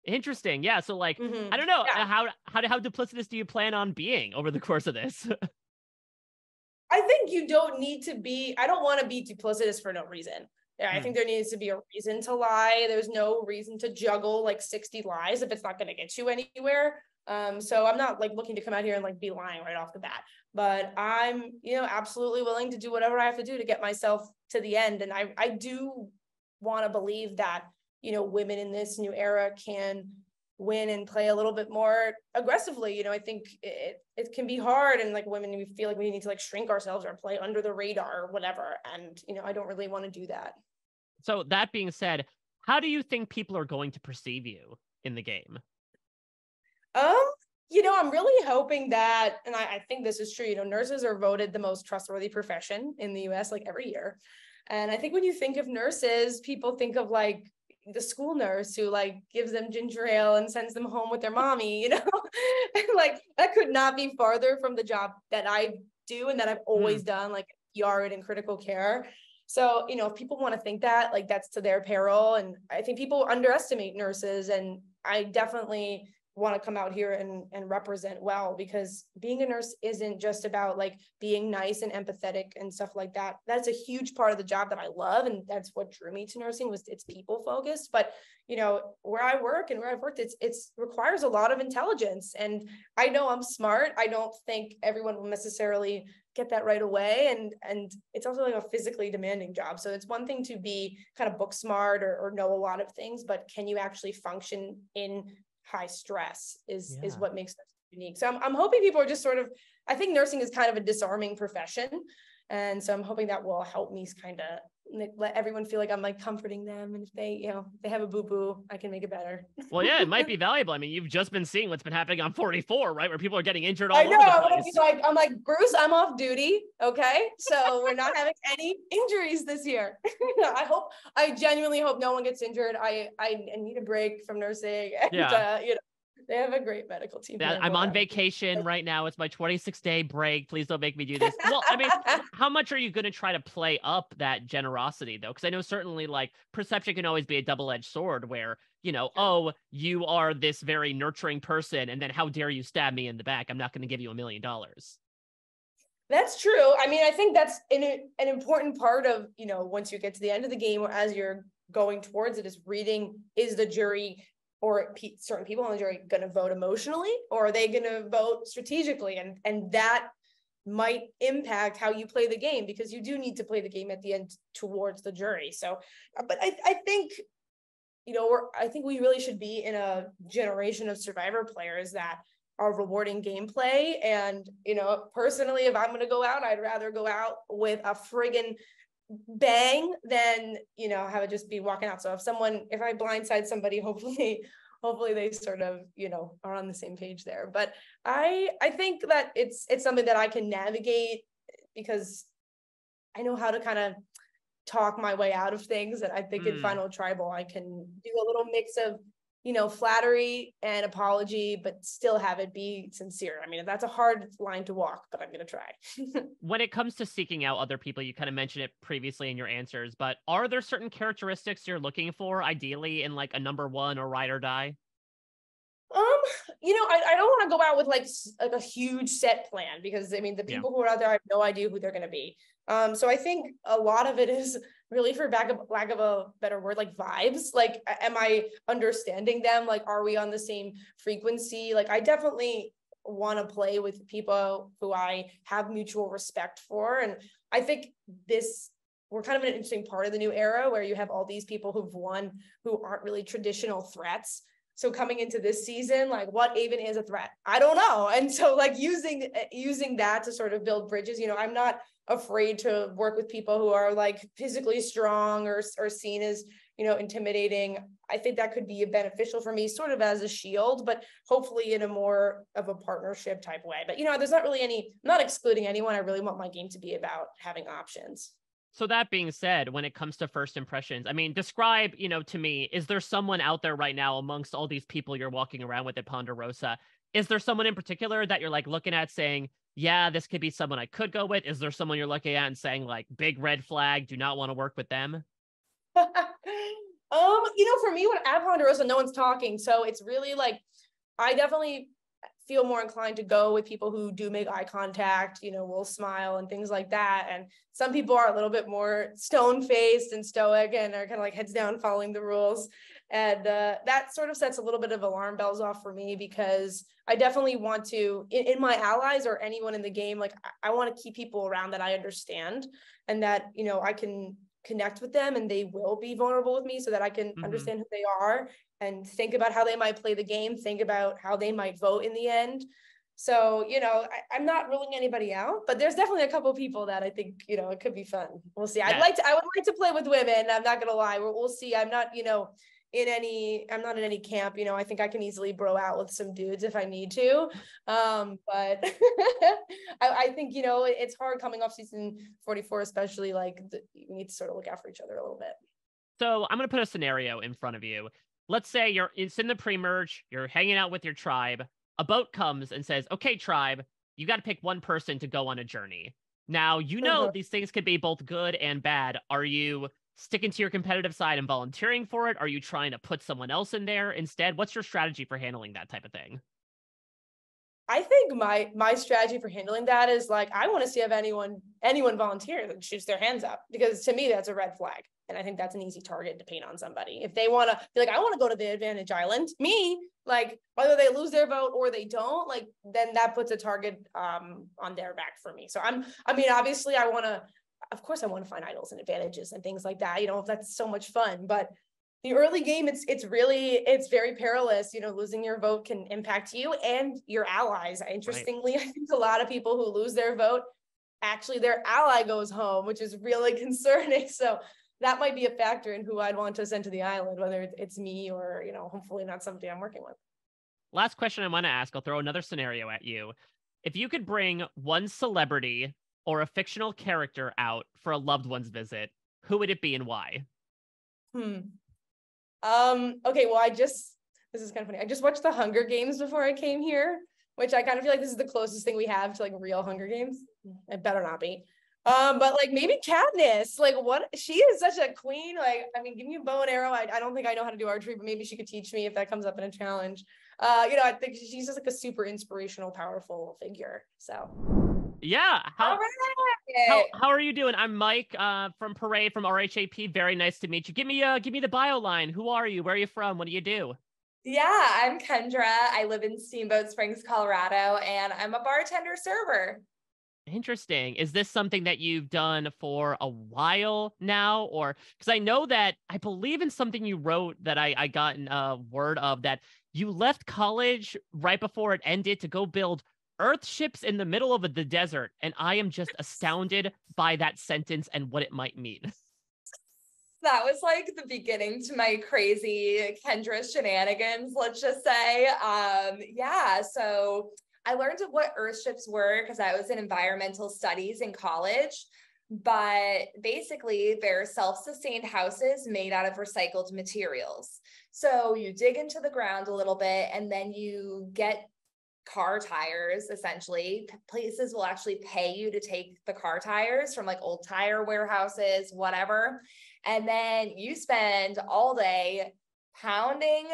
Interesting. Yeah. So like, mm-hmm. I don't know yeah. how, how, how duplicitous do you plan on being over the course of this? I think you don't need to be, I don't want to be duplicitous for no reason. Yeah, I think there needs to be a reason to lie. There's no reason to juggle like sixty lies if it's not going to get you anywhere. Um, so I'm not like looking to come out here and like be lying right off the bat, but I'm, you know, absolutely willing to do whatever I have to do to get myself to the end. And I, I do want to believe that, you know, women in this new era can win and play a little bit more aggressively. You know, I think it, it can be hard and like women, we feel like we need to like shrink ourselves or play under the radar or whatever. And, you know, I don't really want to do that. So that being said, how do you think people are going to perceive you in the game? Um, you know, I'm really hoping that, and I, I think this is true, you know, nurses are voted the most trustworthy profession in the U S like every year. And I think when you think of nurses, people think of like the school nurse who like gives them ginger ale and sends them home with their mommy, you know, and like that could not be farther from the job that I do and that I've always mm. done, like E R and in critical care. So, you know, if people want to think that, like that's to their peril. And I think people underestimate nurses. And I definitely want to come out here and, and represent well, because being a nurse isn't just about like being nice and empathetic and stuff like that. That's a huge part of the job that I love. And that's what drew me to nursing was it's people focused, but you know, where I work and where I've worked, it's, it's requires a lot of intelligence. And I know I'm smart. I don't think everyone will necessarily get that right away. And, and it's also like a physically demanding job. So it's one thing to be kind of book smart or, or know a lot of things, but can you actually function in high stress is, yeah. is what makes us unique. So I'm, I'm hoping people are just sort of, I think nursing is kind of a disarming profession And so I'm hoping that will help me kind of let everyone feel like I'm like comforting them. And if they, you know, if they have a boo-boo, I can make it better. Well, yeah, it might be valuable. I mean, you've just been seeing what's been happening on forty-four, right? Where people are getting injured all I know, over the place. I'm like, I'm like, Bruce, I'm off duty. Okay. So we're not having any injuries this year. I hope, I genuinely hope no one gets injured. I, I need a break from nursing. And, yeah. uh, you know, they have a great medical team. Yeah, I'm on vacation right now. It's my twenty-six day break. Please don't make me do this. Well, I mean, how much are you going to try to play up that generosity though? Because I know certainly like perception can always be a double-edged sword where, you know, oh, you are this very nurturing person. And then how dare you stab me in the back? I'm not going to give you a million dollars. That's true. I mean, I think that's an, an important part of, you know, once you get to the end of the game or as you're going towards it is reading, is the jury or pe- certain people on the jury going to vote emotionally, or are they going to vote strategically? And and that might impact how you play the game, because you do need to play the game at the end towards the jury. So, but I, I think, you know, we're, I think we really should be in a generation of Survivor players that are rewarding gameplay. And, you know, personally, if I'm going to go out, I'd rather go out with a friggin' bang then you know have it just be walking out. So if someone if I blindside somebody, hopefully hopefully they sort of, you know, are on the same page there. But I I think that it's it's something that I can navigate, because I know how to kind of talk my way out of things. And I think mm. in Final Tribal I can do a little mix of, you know, flattery and apology, but still have it be sincere. I mean, that's a hard line to walk, but I'm going to try. When it comes to seeking out other people, you kind of mentioned it previously in your answers, but are there certain characteristics you're looking for ideally in like a number one or ride or die? Um, you know, I, I don't want to go out with like, like a huge set plan, because I mean, the people yeah. who are out there, I have no idea who they're going to be. Um, so I think a lot of it is really, for back of, lack of a better word, like vibes. Like, am I understanding them? Like, are we on the same frequency? Like, I definitely want to play with people who I have mutual respect for. And I think this, we're kind of in an interesting part of the new era where you have all these people who've won who aren't really traditional threats. So coming into this season, like what even is a threat? I don't know. And so like using, using that to sort of build bridges, you know, I'm not afraid to work with people who are like physically strong or, or seen as, you know, intimidating. I think that could be beneficial for me sort of as a shield, but hopefully in a more of a partnership type way. But, you know, there's not really any, I'm not excluding anyone. I really want my game to be about having options. So that being said, when it comes to first impressions, I mean, describe, you know, to me, is there someone out there right now amongst all these people you're walking around with at Ponderosa? Is there someone in particular that you're like looking at saying, yeah, this could be someone I could go with? Is there someone you're looking at and saying like big red flag, do not want to work with them? um, you know, for me, when at Ponderosa, no one's talking. So it's really like, I definitely feel more inclined to go with people who do make eye contact, you know, will smile and things like that. And some people are a little bit more stone-faced and stoic and are kind of like heads down following the rules. And uh, that sort of sets a little bit of alarm bells off for me, because I definitely want to, in, in my allies or anyone in the game, like I, I want to keep people around that I understand and that, you know, I can connect with them and they will be vulnerable with me so that I can mm-hmm. understand who they are and think about how they might play the game, think about how they might vote in the end. So, you know, I, I'm not ruling anybody out, but there's definitely a couple of people that I think, you know, it could be fun. We'll see. I'd yeah. like to, I would like to play with women. I'm not going to lie. We'll, we'll see. I'm not, you know, in any, I'm not in any camp, you know, I think I can easily bro out with some dudes if I need to. Um, but I, I think, you know, it's hard coming off season forty-four, especially like the, you need to sort of look out for each other a little bit. So I'm going to put a scenario in front of you. Let's say you're it's in the pre-merge, you're hanging out with your tribe. A boat comes and says, okay, tribe, you got to pick one person to go on a journey. Now, you know, uh-huh. these things could be both good and bad. Are you sticking to your competitive side and volunteering for it? Are you trying to put someone else in there instead? What's your strategy for handling that type of thing? I think my my strategy for handling that is like, I want to see if anyone anyone volunteers and shoots their hands up, because to me, that's a red flag. And I think that's an easy target to paint on somebody. If they want to be like, I want to go to the Advantage Island, me, like whether they lose their vote or they don't, like then that puts a target um, on their back for me. So I'm, I mean, obviously I want to, of course I want to find idols and advantages and things like that. You know, that's so much fun, but the early game, it's, it's really, it's very perilous. You know, losing your vote can impact you and your allies. Interestingly, right. I think a lot of people who lose their vote actually their ally goes home, which is really concerning. So that might be a factor in who I'd want to send to the island, whether it's me or, you know, hopefully not somebody I'm working with. Last question I want to ask, I'll throw another scenario at you. If you could bring one celebrity or a fictional character out for a loved one's visit, who would it be and why? Hmm. Um, okay, well, I just, this is kind of funny. I just watched the Hunger Games before I came here, which I kind of feel like this is the closest thing we have to like real Hunger Games. It better not be. Um, but like maybe Katniss, like what, she is such a queen. Like, I mean, give me a bow and arrow. I, I don't think I know how to do archery, but maybe she could teach me if that comes up in a challenge. Uh, you know, I think she's just like a super inspirational, powerful figure. So. Yeah. How, right. how, how are you doing? I'm Mike uh, from Parade from R H A P. Very nice to meet you. Give me uh, give me the bio line. Who are you? Where are you from? What do you do? Yeah, I'm Kendra. I live in Steamboat Springs, Colorado, and I'm a bartender server. Interesting. Is this something that you've done for a while now? Or because I know that I believe in something you wrote that I, I got in a word of that you left college right before it ended to go build Earth ships in the middle of the desert. And I am just astounded by that sentence and what it might mean. That was like the beginning to my crazy Kendra shenanigans, let's just say. Um, yeah, so I learned of what earth ships were because I was in environmental studies in college. But basically, they're self-sustained houses made out of recycled materials. So you dig into the ground a little bit and then you get car tires, essentially. Places will actually pay you to take the car tires from like old tire warehouses, whatever. And then you spend all day pounding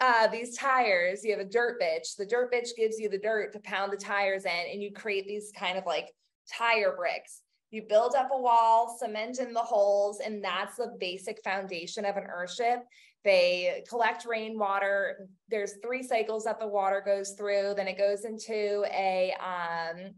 uh, these tires. You have a dirt bitch. The dirt bitch gives you the dirt to pound the tires in, and you create these kind of like tire bricks. You build up a wall, cement in the holes, and that's the basic foundation of an earthship. They collect rainwater. There's three cycles that the water goes through. Then it goes into a, um,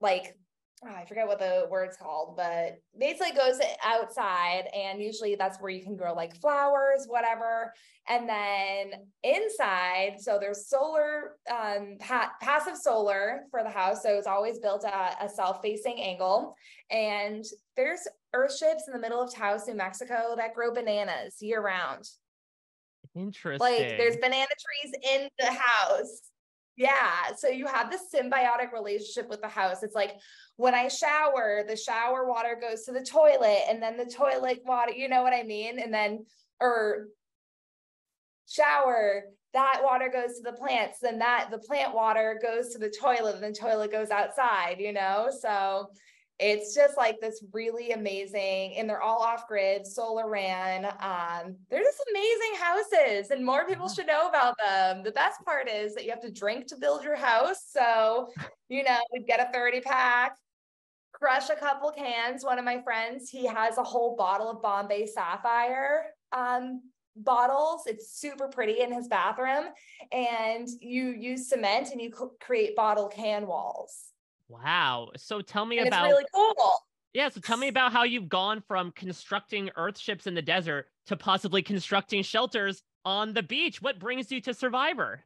like, oh, I forget what the word's called, but basically it goes outside. And usually that's where you can grow like flowers, whatever. And then inside, so there's solar, um, pa- passive solar for the house. So it's always built at a south-facing angle. And there's earthships in the middle of Taos, New Mexico that grow bananas year-round. Interesting. Like there's banana trees in the house. Yeah. So you have this symbiotic relationship with the house. It's like when I shower, the shower water goes to the toilet and then the toilet water, you know what I mean? And then, or shower, that water goes to the plants. Then that the plant water goes to the toilet and the toilet goes outside, you know? So it's just like this really amazing, and they're all off grid, solar ran. Um, they're just amazing houses and more people should know about them. The best part is that you have to drink to build your house. So, you know, we'd get a thirty pack, crush a couple cans. One of my friends, he has a whole bottle of Bombay Sapphire um, bottles. It's super pretty in his bathroom. And you use cement and you create bottle can walls. Wow. So tell me and about, it's really cool. Yeah. So tell me about how you've gone from constructing earth ships in the desert to possibly constructing shelters on the beach. What brings you to Survivor?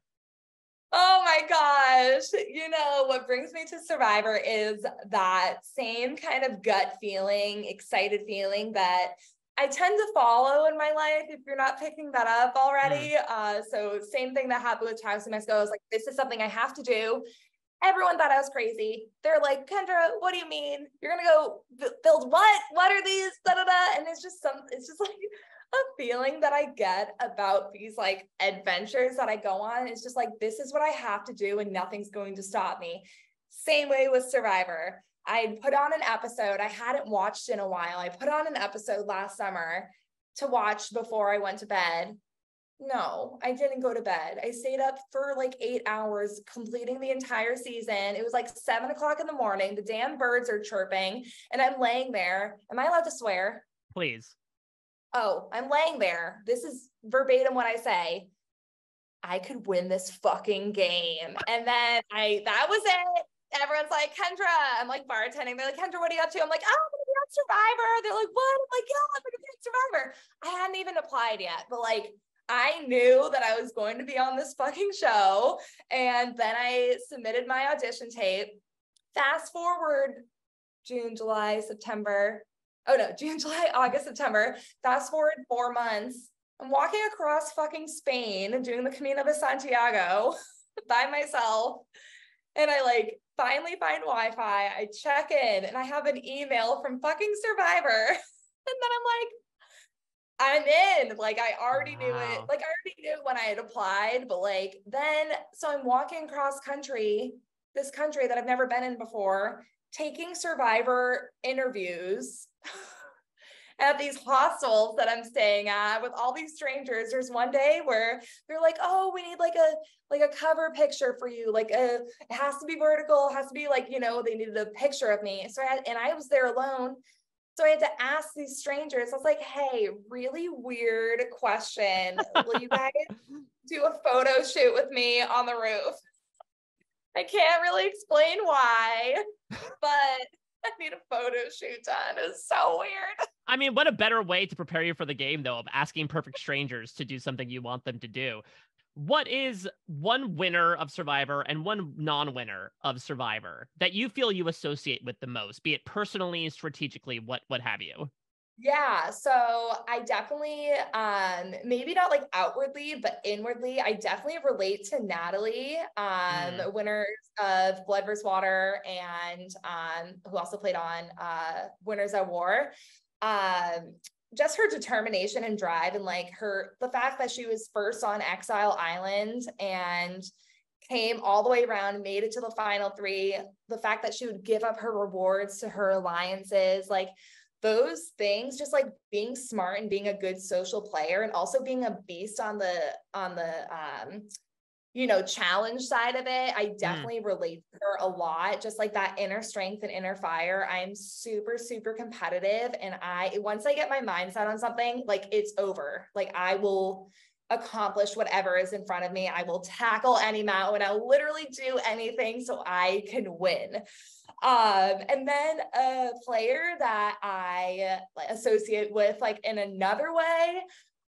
Oh my gosh. You know, what brings me to Survivor is that same kind of gut feeling, excited feeling that I tend to follow in my life if you're not picking that up already. Mm. Uh, so same thing that happened with Taos, New Mexico. I was like, this is something I have to do. Everyone thought I was crazy. They're like, Kendra, what do you mean? You're going to go b- build what? What are these? Da, da, da. And it's just some, it's just like a feeling that I get about these like adventures that I go on. It's just like, this is what I have to do and nothing's going to stop me. Same way with Survivor. I put on an episode I hadn't watched in a while. I put on an episode last summer to watch before I went to bed. No, I didn't go to bed. I stayed up for like eight hours, completing the entire season. It was like seven o'clock in the morning. The damn birds are chirping and I'm laying there. Am I allowed to swear? Please. Oh, I'm laying there. This is verbatim what I say. I could win this fucking game. And then I, that was it. Everyone's like, Kendra, I'm like bartending. They're like, Kendra, what are you up to? I'm like, oh, I'm gonna be on Survivor. They're like, what? I'm like, yeah, I'm gonna be on Survivor. I hadn't even applied yet, but like, I knew that I was going to be on this fucking show. And then I submitted my audition tape Fast forward June, July, September. Oh no, June, July, August, September. Fast forward four months. I'm walking across fucking Spain and doing the Camino de Santiago by myself. And I like finally find Wi-Fi. I check in and I have an email from fucking Survivor. And then I'm like, I'm in. Like, I already wow. knew it. Like, I already knew when I had applied, but like then, so I'm walking across country, this country that I've never been in before, taking Survivor interviews at these hostels that I'm staying at with all these strangers. There's one day where they're like, oh, we need like a, like a cover picture for you. Like a, it has to be vertical. It has to be like, you know, they needed a picture of me. So I had, and I was there alone. So I had to ask these strangers, I was like, hey, really weird question. Will you guys do a photo shoot with me on the roof? I can't really explain why, but I need a photo shoot done. It's so weird. I mean, what a better way to prepare you for the game, though, of asking perfect strangers to do something you want them to do. What is one winner of Survivor and one non-winner of Survivor that you feel you associate with the most, be it personally, strategically, what what have you? Yeah, so I definitely, um, maybe not like outwardly, but inwardly, I definitely relate to Natalie, um, mm. winners of Blood versus. Water and um, who also played on uh, Winners at War. Um, just her determination and drive and like her, the fact that she was first on Exile Island and came all the way around, made it to the final three, the fact that she would give up her rewards to her alliances, like those things, just like being smart and being a good social player and also being a beast on the, on the, um, you know, challenge side of it. I definitely mm. relate to her a lot. Just like that inner strength and inner fire. I'm super, super competitive. And I, once I get my mindset on something, like it's over, like I will accomplish whatever is in front of me. I will tackle any mountain. I'll literally do anything so I can win. Um, and then a player that I like, associate with like in another way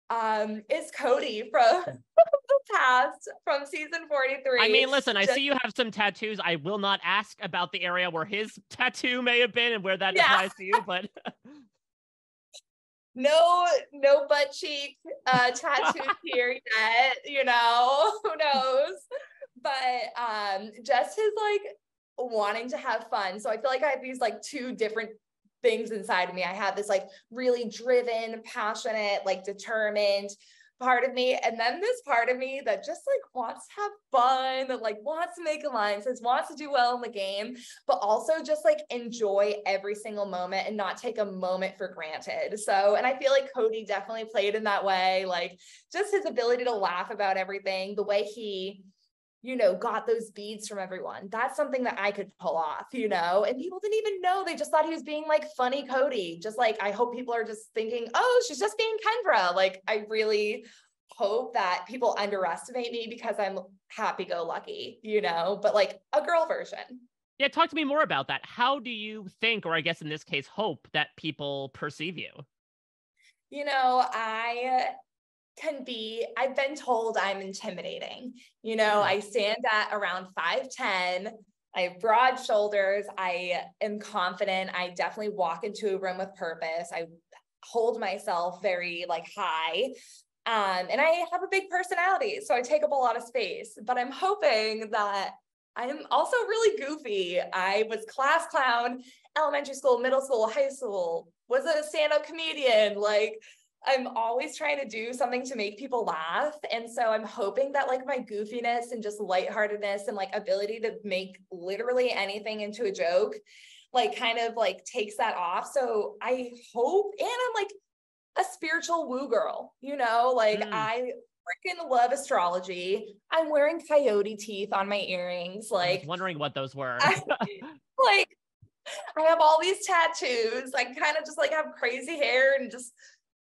um, is Cody from the past, from season forty-three. I mean, listen, Just, I see you have some tattoos. I will not ask about the area where his tattoo may have been and where that yeah. applies to you, but... No, no butt cheek uh, tattoos here yet, you know, who knows, but um, just his like wanting to have fun. So I feel like I have these like two different things inside of me. I have this like really driven, passionate, like determined part of me. And then this part of me that just like wants to have fun, that like wants to make alliances, wants to do well in the game, but also just like enjoy every single moment and not take a moment for granted. So, and I feel like Cody definitely played in that way, like just his ability to laugh about everything, the way he, you know, got those beads from everyone. That's something that I could pull off, you know, and people didn't even know. They just thought he was being like funny Cody. Just like, I hope people are just thinking, oh, she's just being Kendra. Like, I really hope that people underestimate me because I'm happy-go-lucky, you know, but like a girl version. Yeah. Talk to me more about that. How do you think, or I guess in this case, hope that people perceive you? You know, I... can be, I've been told I'm intimidating. You know, I stand at around five ten, I have broad shoulders, I am confident, I definitely walk into a room with purpose, I hold myself very like high, um, and I have a big personality, so I take up a lot of space, but I'm hoping that I'm also really goofy. I was class clown, elementary school, middle school, high school, was a stand-up comedian, like, I'm always trying to do something to make people laugh. And so I'm hoping that like my goofiness and just lightheartedness and like ability to make literally anything into a joke, like kind of like takes that off. So I hope, and I'm like a spiritual woo girl, you know, like mm. I freaking love astrology. I'm wearing coyote teeth on my earrings. Like I was wondering what those were. I, like I have all these tattoos. I kind of just like have crazy hair and just,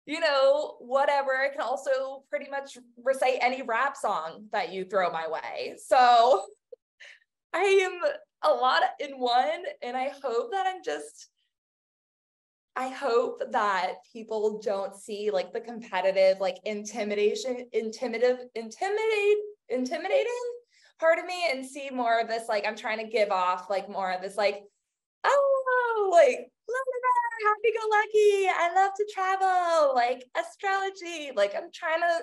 you know, whatever. I can also pretty much recite any rap song that you throw my way. So I am a lot in one, and I hope that I'm just, I hope that people don't see like the competitive, like intimidation, intimidative, intimidate, intimidating part of me and see more of this, like, I'm trying to give off like more of this, like, oh, like, happy-go-lucky, I love to travel, like, astrology, like, I'm trying to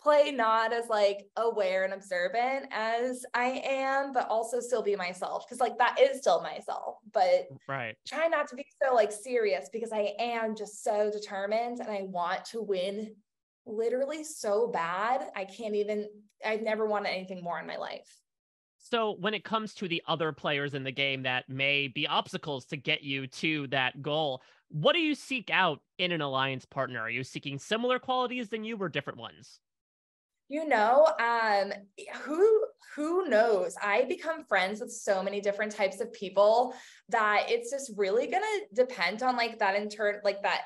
play not as like aware and observant as I am, but also still be myself, because like that is still myself, but right, try not to be so like serious, because I am just so determined and I want to win literally so bad. I can't even, I've never wanted anything more in my life. So when it comes to the other players in the game that may be obstacles to get you to that goal, what do you seek out in an alliance partner? Are you seeking similar qualities than you or different ones? You know, um, who, who knows? I become friends with so many different types of people that it's just really going to depend on like that inter- like that,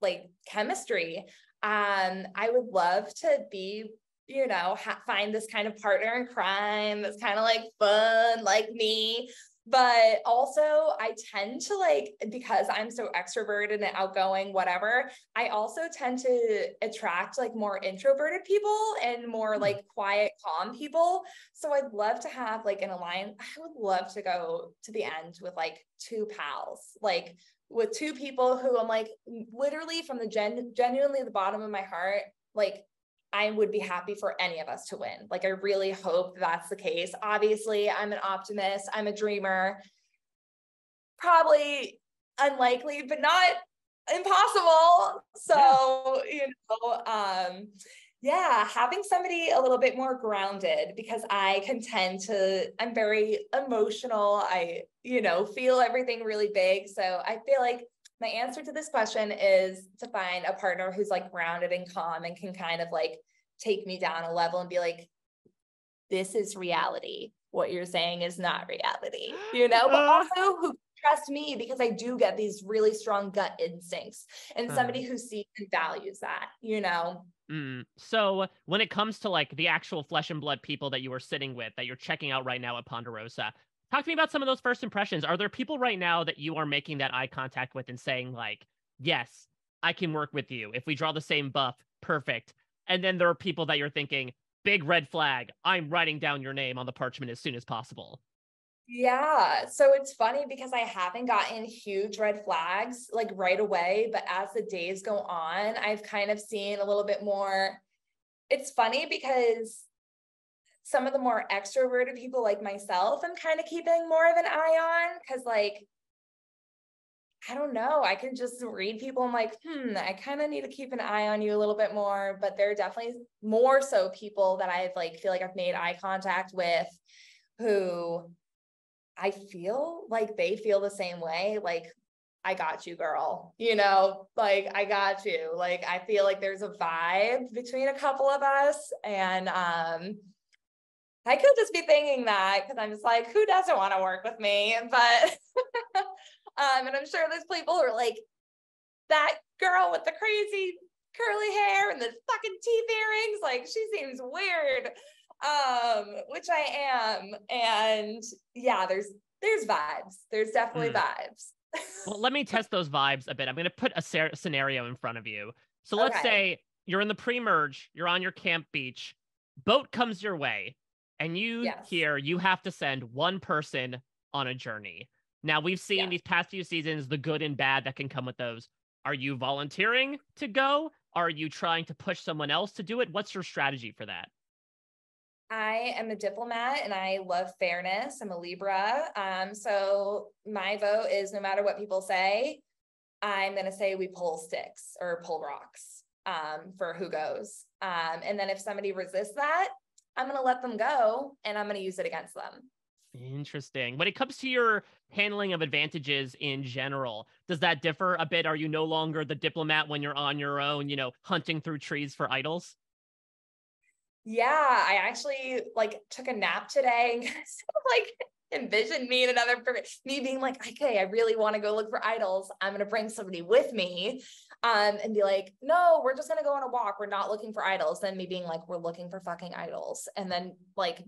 like chemistry. Um, I would love to be, you know, ha- find this kind of partner in crime that's kind of like fun, like me. But also I tend to like, because I'm so extroverted and outgoing, whatever, I also tend to attract like more introverted people and more like quiet, calm people. So I'd love to have like an alliance. I would love to go to the end with like two pals, like with two people who I'm like literally from the gen- genuinely the bottom of my heart, like I would be happy for any of us to win. Like, I really hope that's the case. Obviously, I'm an optimist. I'm a dreamer. Probably unlikely, but not impossible. So, yeah. you know, um, yeah, having somebody a little bit more grounded, because I can tend to, I'm very emotional. I, you know, feel everything really big. So I feel like my answer to this question is to find a partner who's like grounded and calm and can kind of like take me down a level and be like, this is reality. What you're saying is not reality, you know, but also who trust me, because I do get these really strong gut instincts, and somebody who sees and values that, you know? Mm. So when it comes to like the actual flesh and blood people that you are sitting with, that you're checking out right now at Ponderosa, talk to me about some of those first impressions. Are there people right now that you are making that eye contact with and saying like, yes, I can work with you. If we draw the same buff, perfect. And then there are people that you're thinking, big red flag, I'm writing down your name on the parchment as soon as possible. Yeah. So it's funny because I haven't gotten huge red flags like right away, but as the days go on, I've kind of seen a little bit more. It's funny because some of the more extroverted people like myself, I'm kind of keeping more of an eye on, because like, I don't know, I can just read people. I'm like, hmm, I kind of need to keep an eye on you a little bit more, but there are definitely more so people that I've like, feel like I've made eye contact with who I feel like they feel the same way. Like, I got you, girl, you know, like, I got you. Like, I feel like there's a vibe between a couple of us, and, um, I could just be thinking that because I'm just like, who doesn't want to work with me? But, um, and I'm sure there's people who are like, that girl with the crazy curly hair and the fucking teeth earrings, like, she seems weird, um, which I am. And yeah, there's, there's vibes. There's definitely mm. vibes. Well, let me test those vibes a bit. I'm going to put a ser- scenario in front of you. So let's okay. say you're in the pre-merge, you're on your camp beach, boat comes your way. And you yes. hear you have to send one person on a journey. Now, we've seen yes. these past few seasons, the good and bad that can come with those. Are you volunteering to go? Are you trying to push someone else to do it? What's your strategy for that? I am a diplomat and I love fairness. I'm a Libra. Um, so my vote is, no matter what people say, I'm going to say we pull sticks or pull rocks um, for who goes. Um, and then if somebody resists that, I'm going to let them go and I'm going to use it against them. Interesting. When it comes to your handling of advantages in general, does that differ a bit? Are you no longer the diplomat when you're on your own, you know, hunting through trees for idols? Yeah, I actually like took a nap today and like envisioned me in another, me being like, okay, I really want to go look for idols. I'm going to bring somebody with me um, and be like, no, we're just going to go on a walk. We're not looking for idols. Then me being like, we're looking for fucking idols. And then like,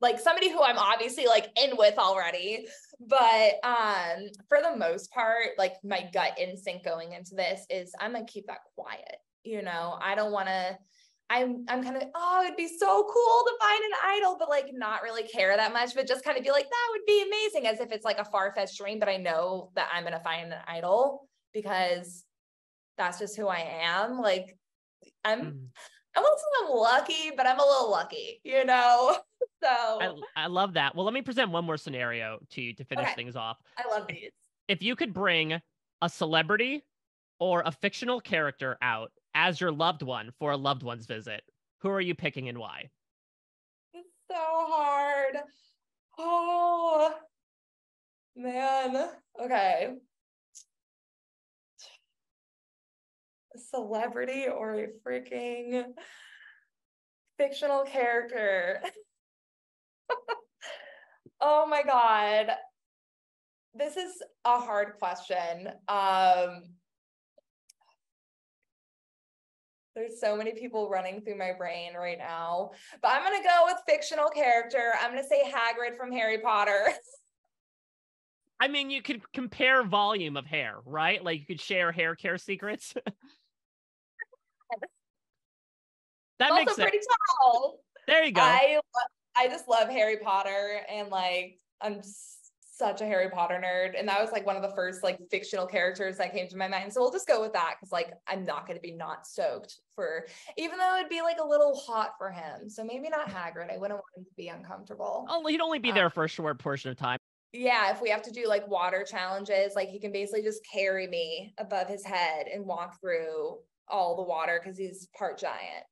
like somebody who I'm obviously like in with already, but um, for the most part, like my gut instinct going into this is I'm going to keep that quiet. You know, I don't want to, I'm I'm kind of like, oh, it'd be so cool to find an idol, but like not really care that much, but just kind of be like, that would be amazing, as if it's like a far-fetched dream, but I know that I'm going to find an idol because that's just who I am. Like I'm, mm. I won't say I'm lucky, but I'm a little lucky, you know? So I, I love that. Well, let me present one more scenario to you to finish okay. things off. I love these. If you could bring a celebrity or a fictional character out as your loved one for a loved one's visit, who are you picking and why? It's so hard. Oh, man. Okay. A celebrity or a freaking fictional character. Oh my God. This is a hard question. Um, There's so many people running through my brain right now, but I'm going to go with fictional character. I'm going to say Hagrid from Harry Potter. I mean, you could compare volume of hair, right? Like you could share hair care secrets. That makes sense. Also pretty tall. There you go. I, I just love Harry Potter, and like, I'm such a Harry Potter nerd, and that was like one of the first like fictional characters that came to my mind, so we'll just go with that because like I'm not going to be not soaked for, even though it'd be like a little hot for him, so maybe not Hagrid. I wouldn't want him to be uncomfortable. Oh, he'd only be um, there for a short portion of time. Yeah, if we have to do like water challenges, like he can basically just carry me above his head and walk through all the water because he's part giant.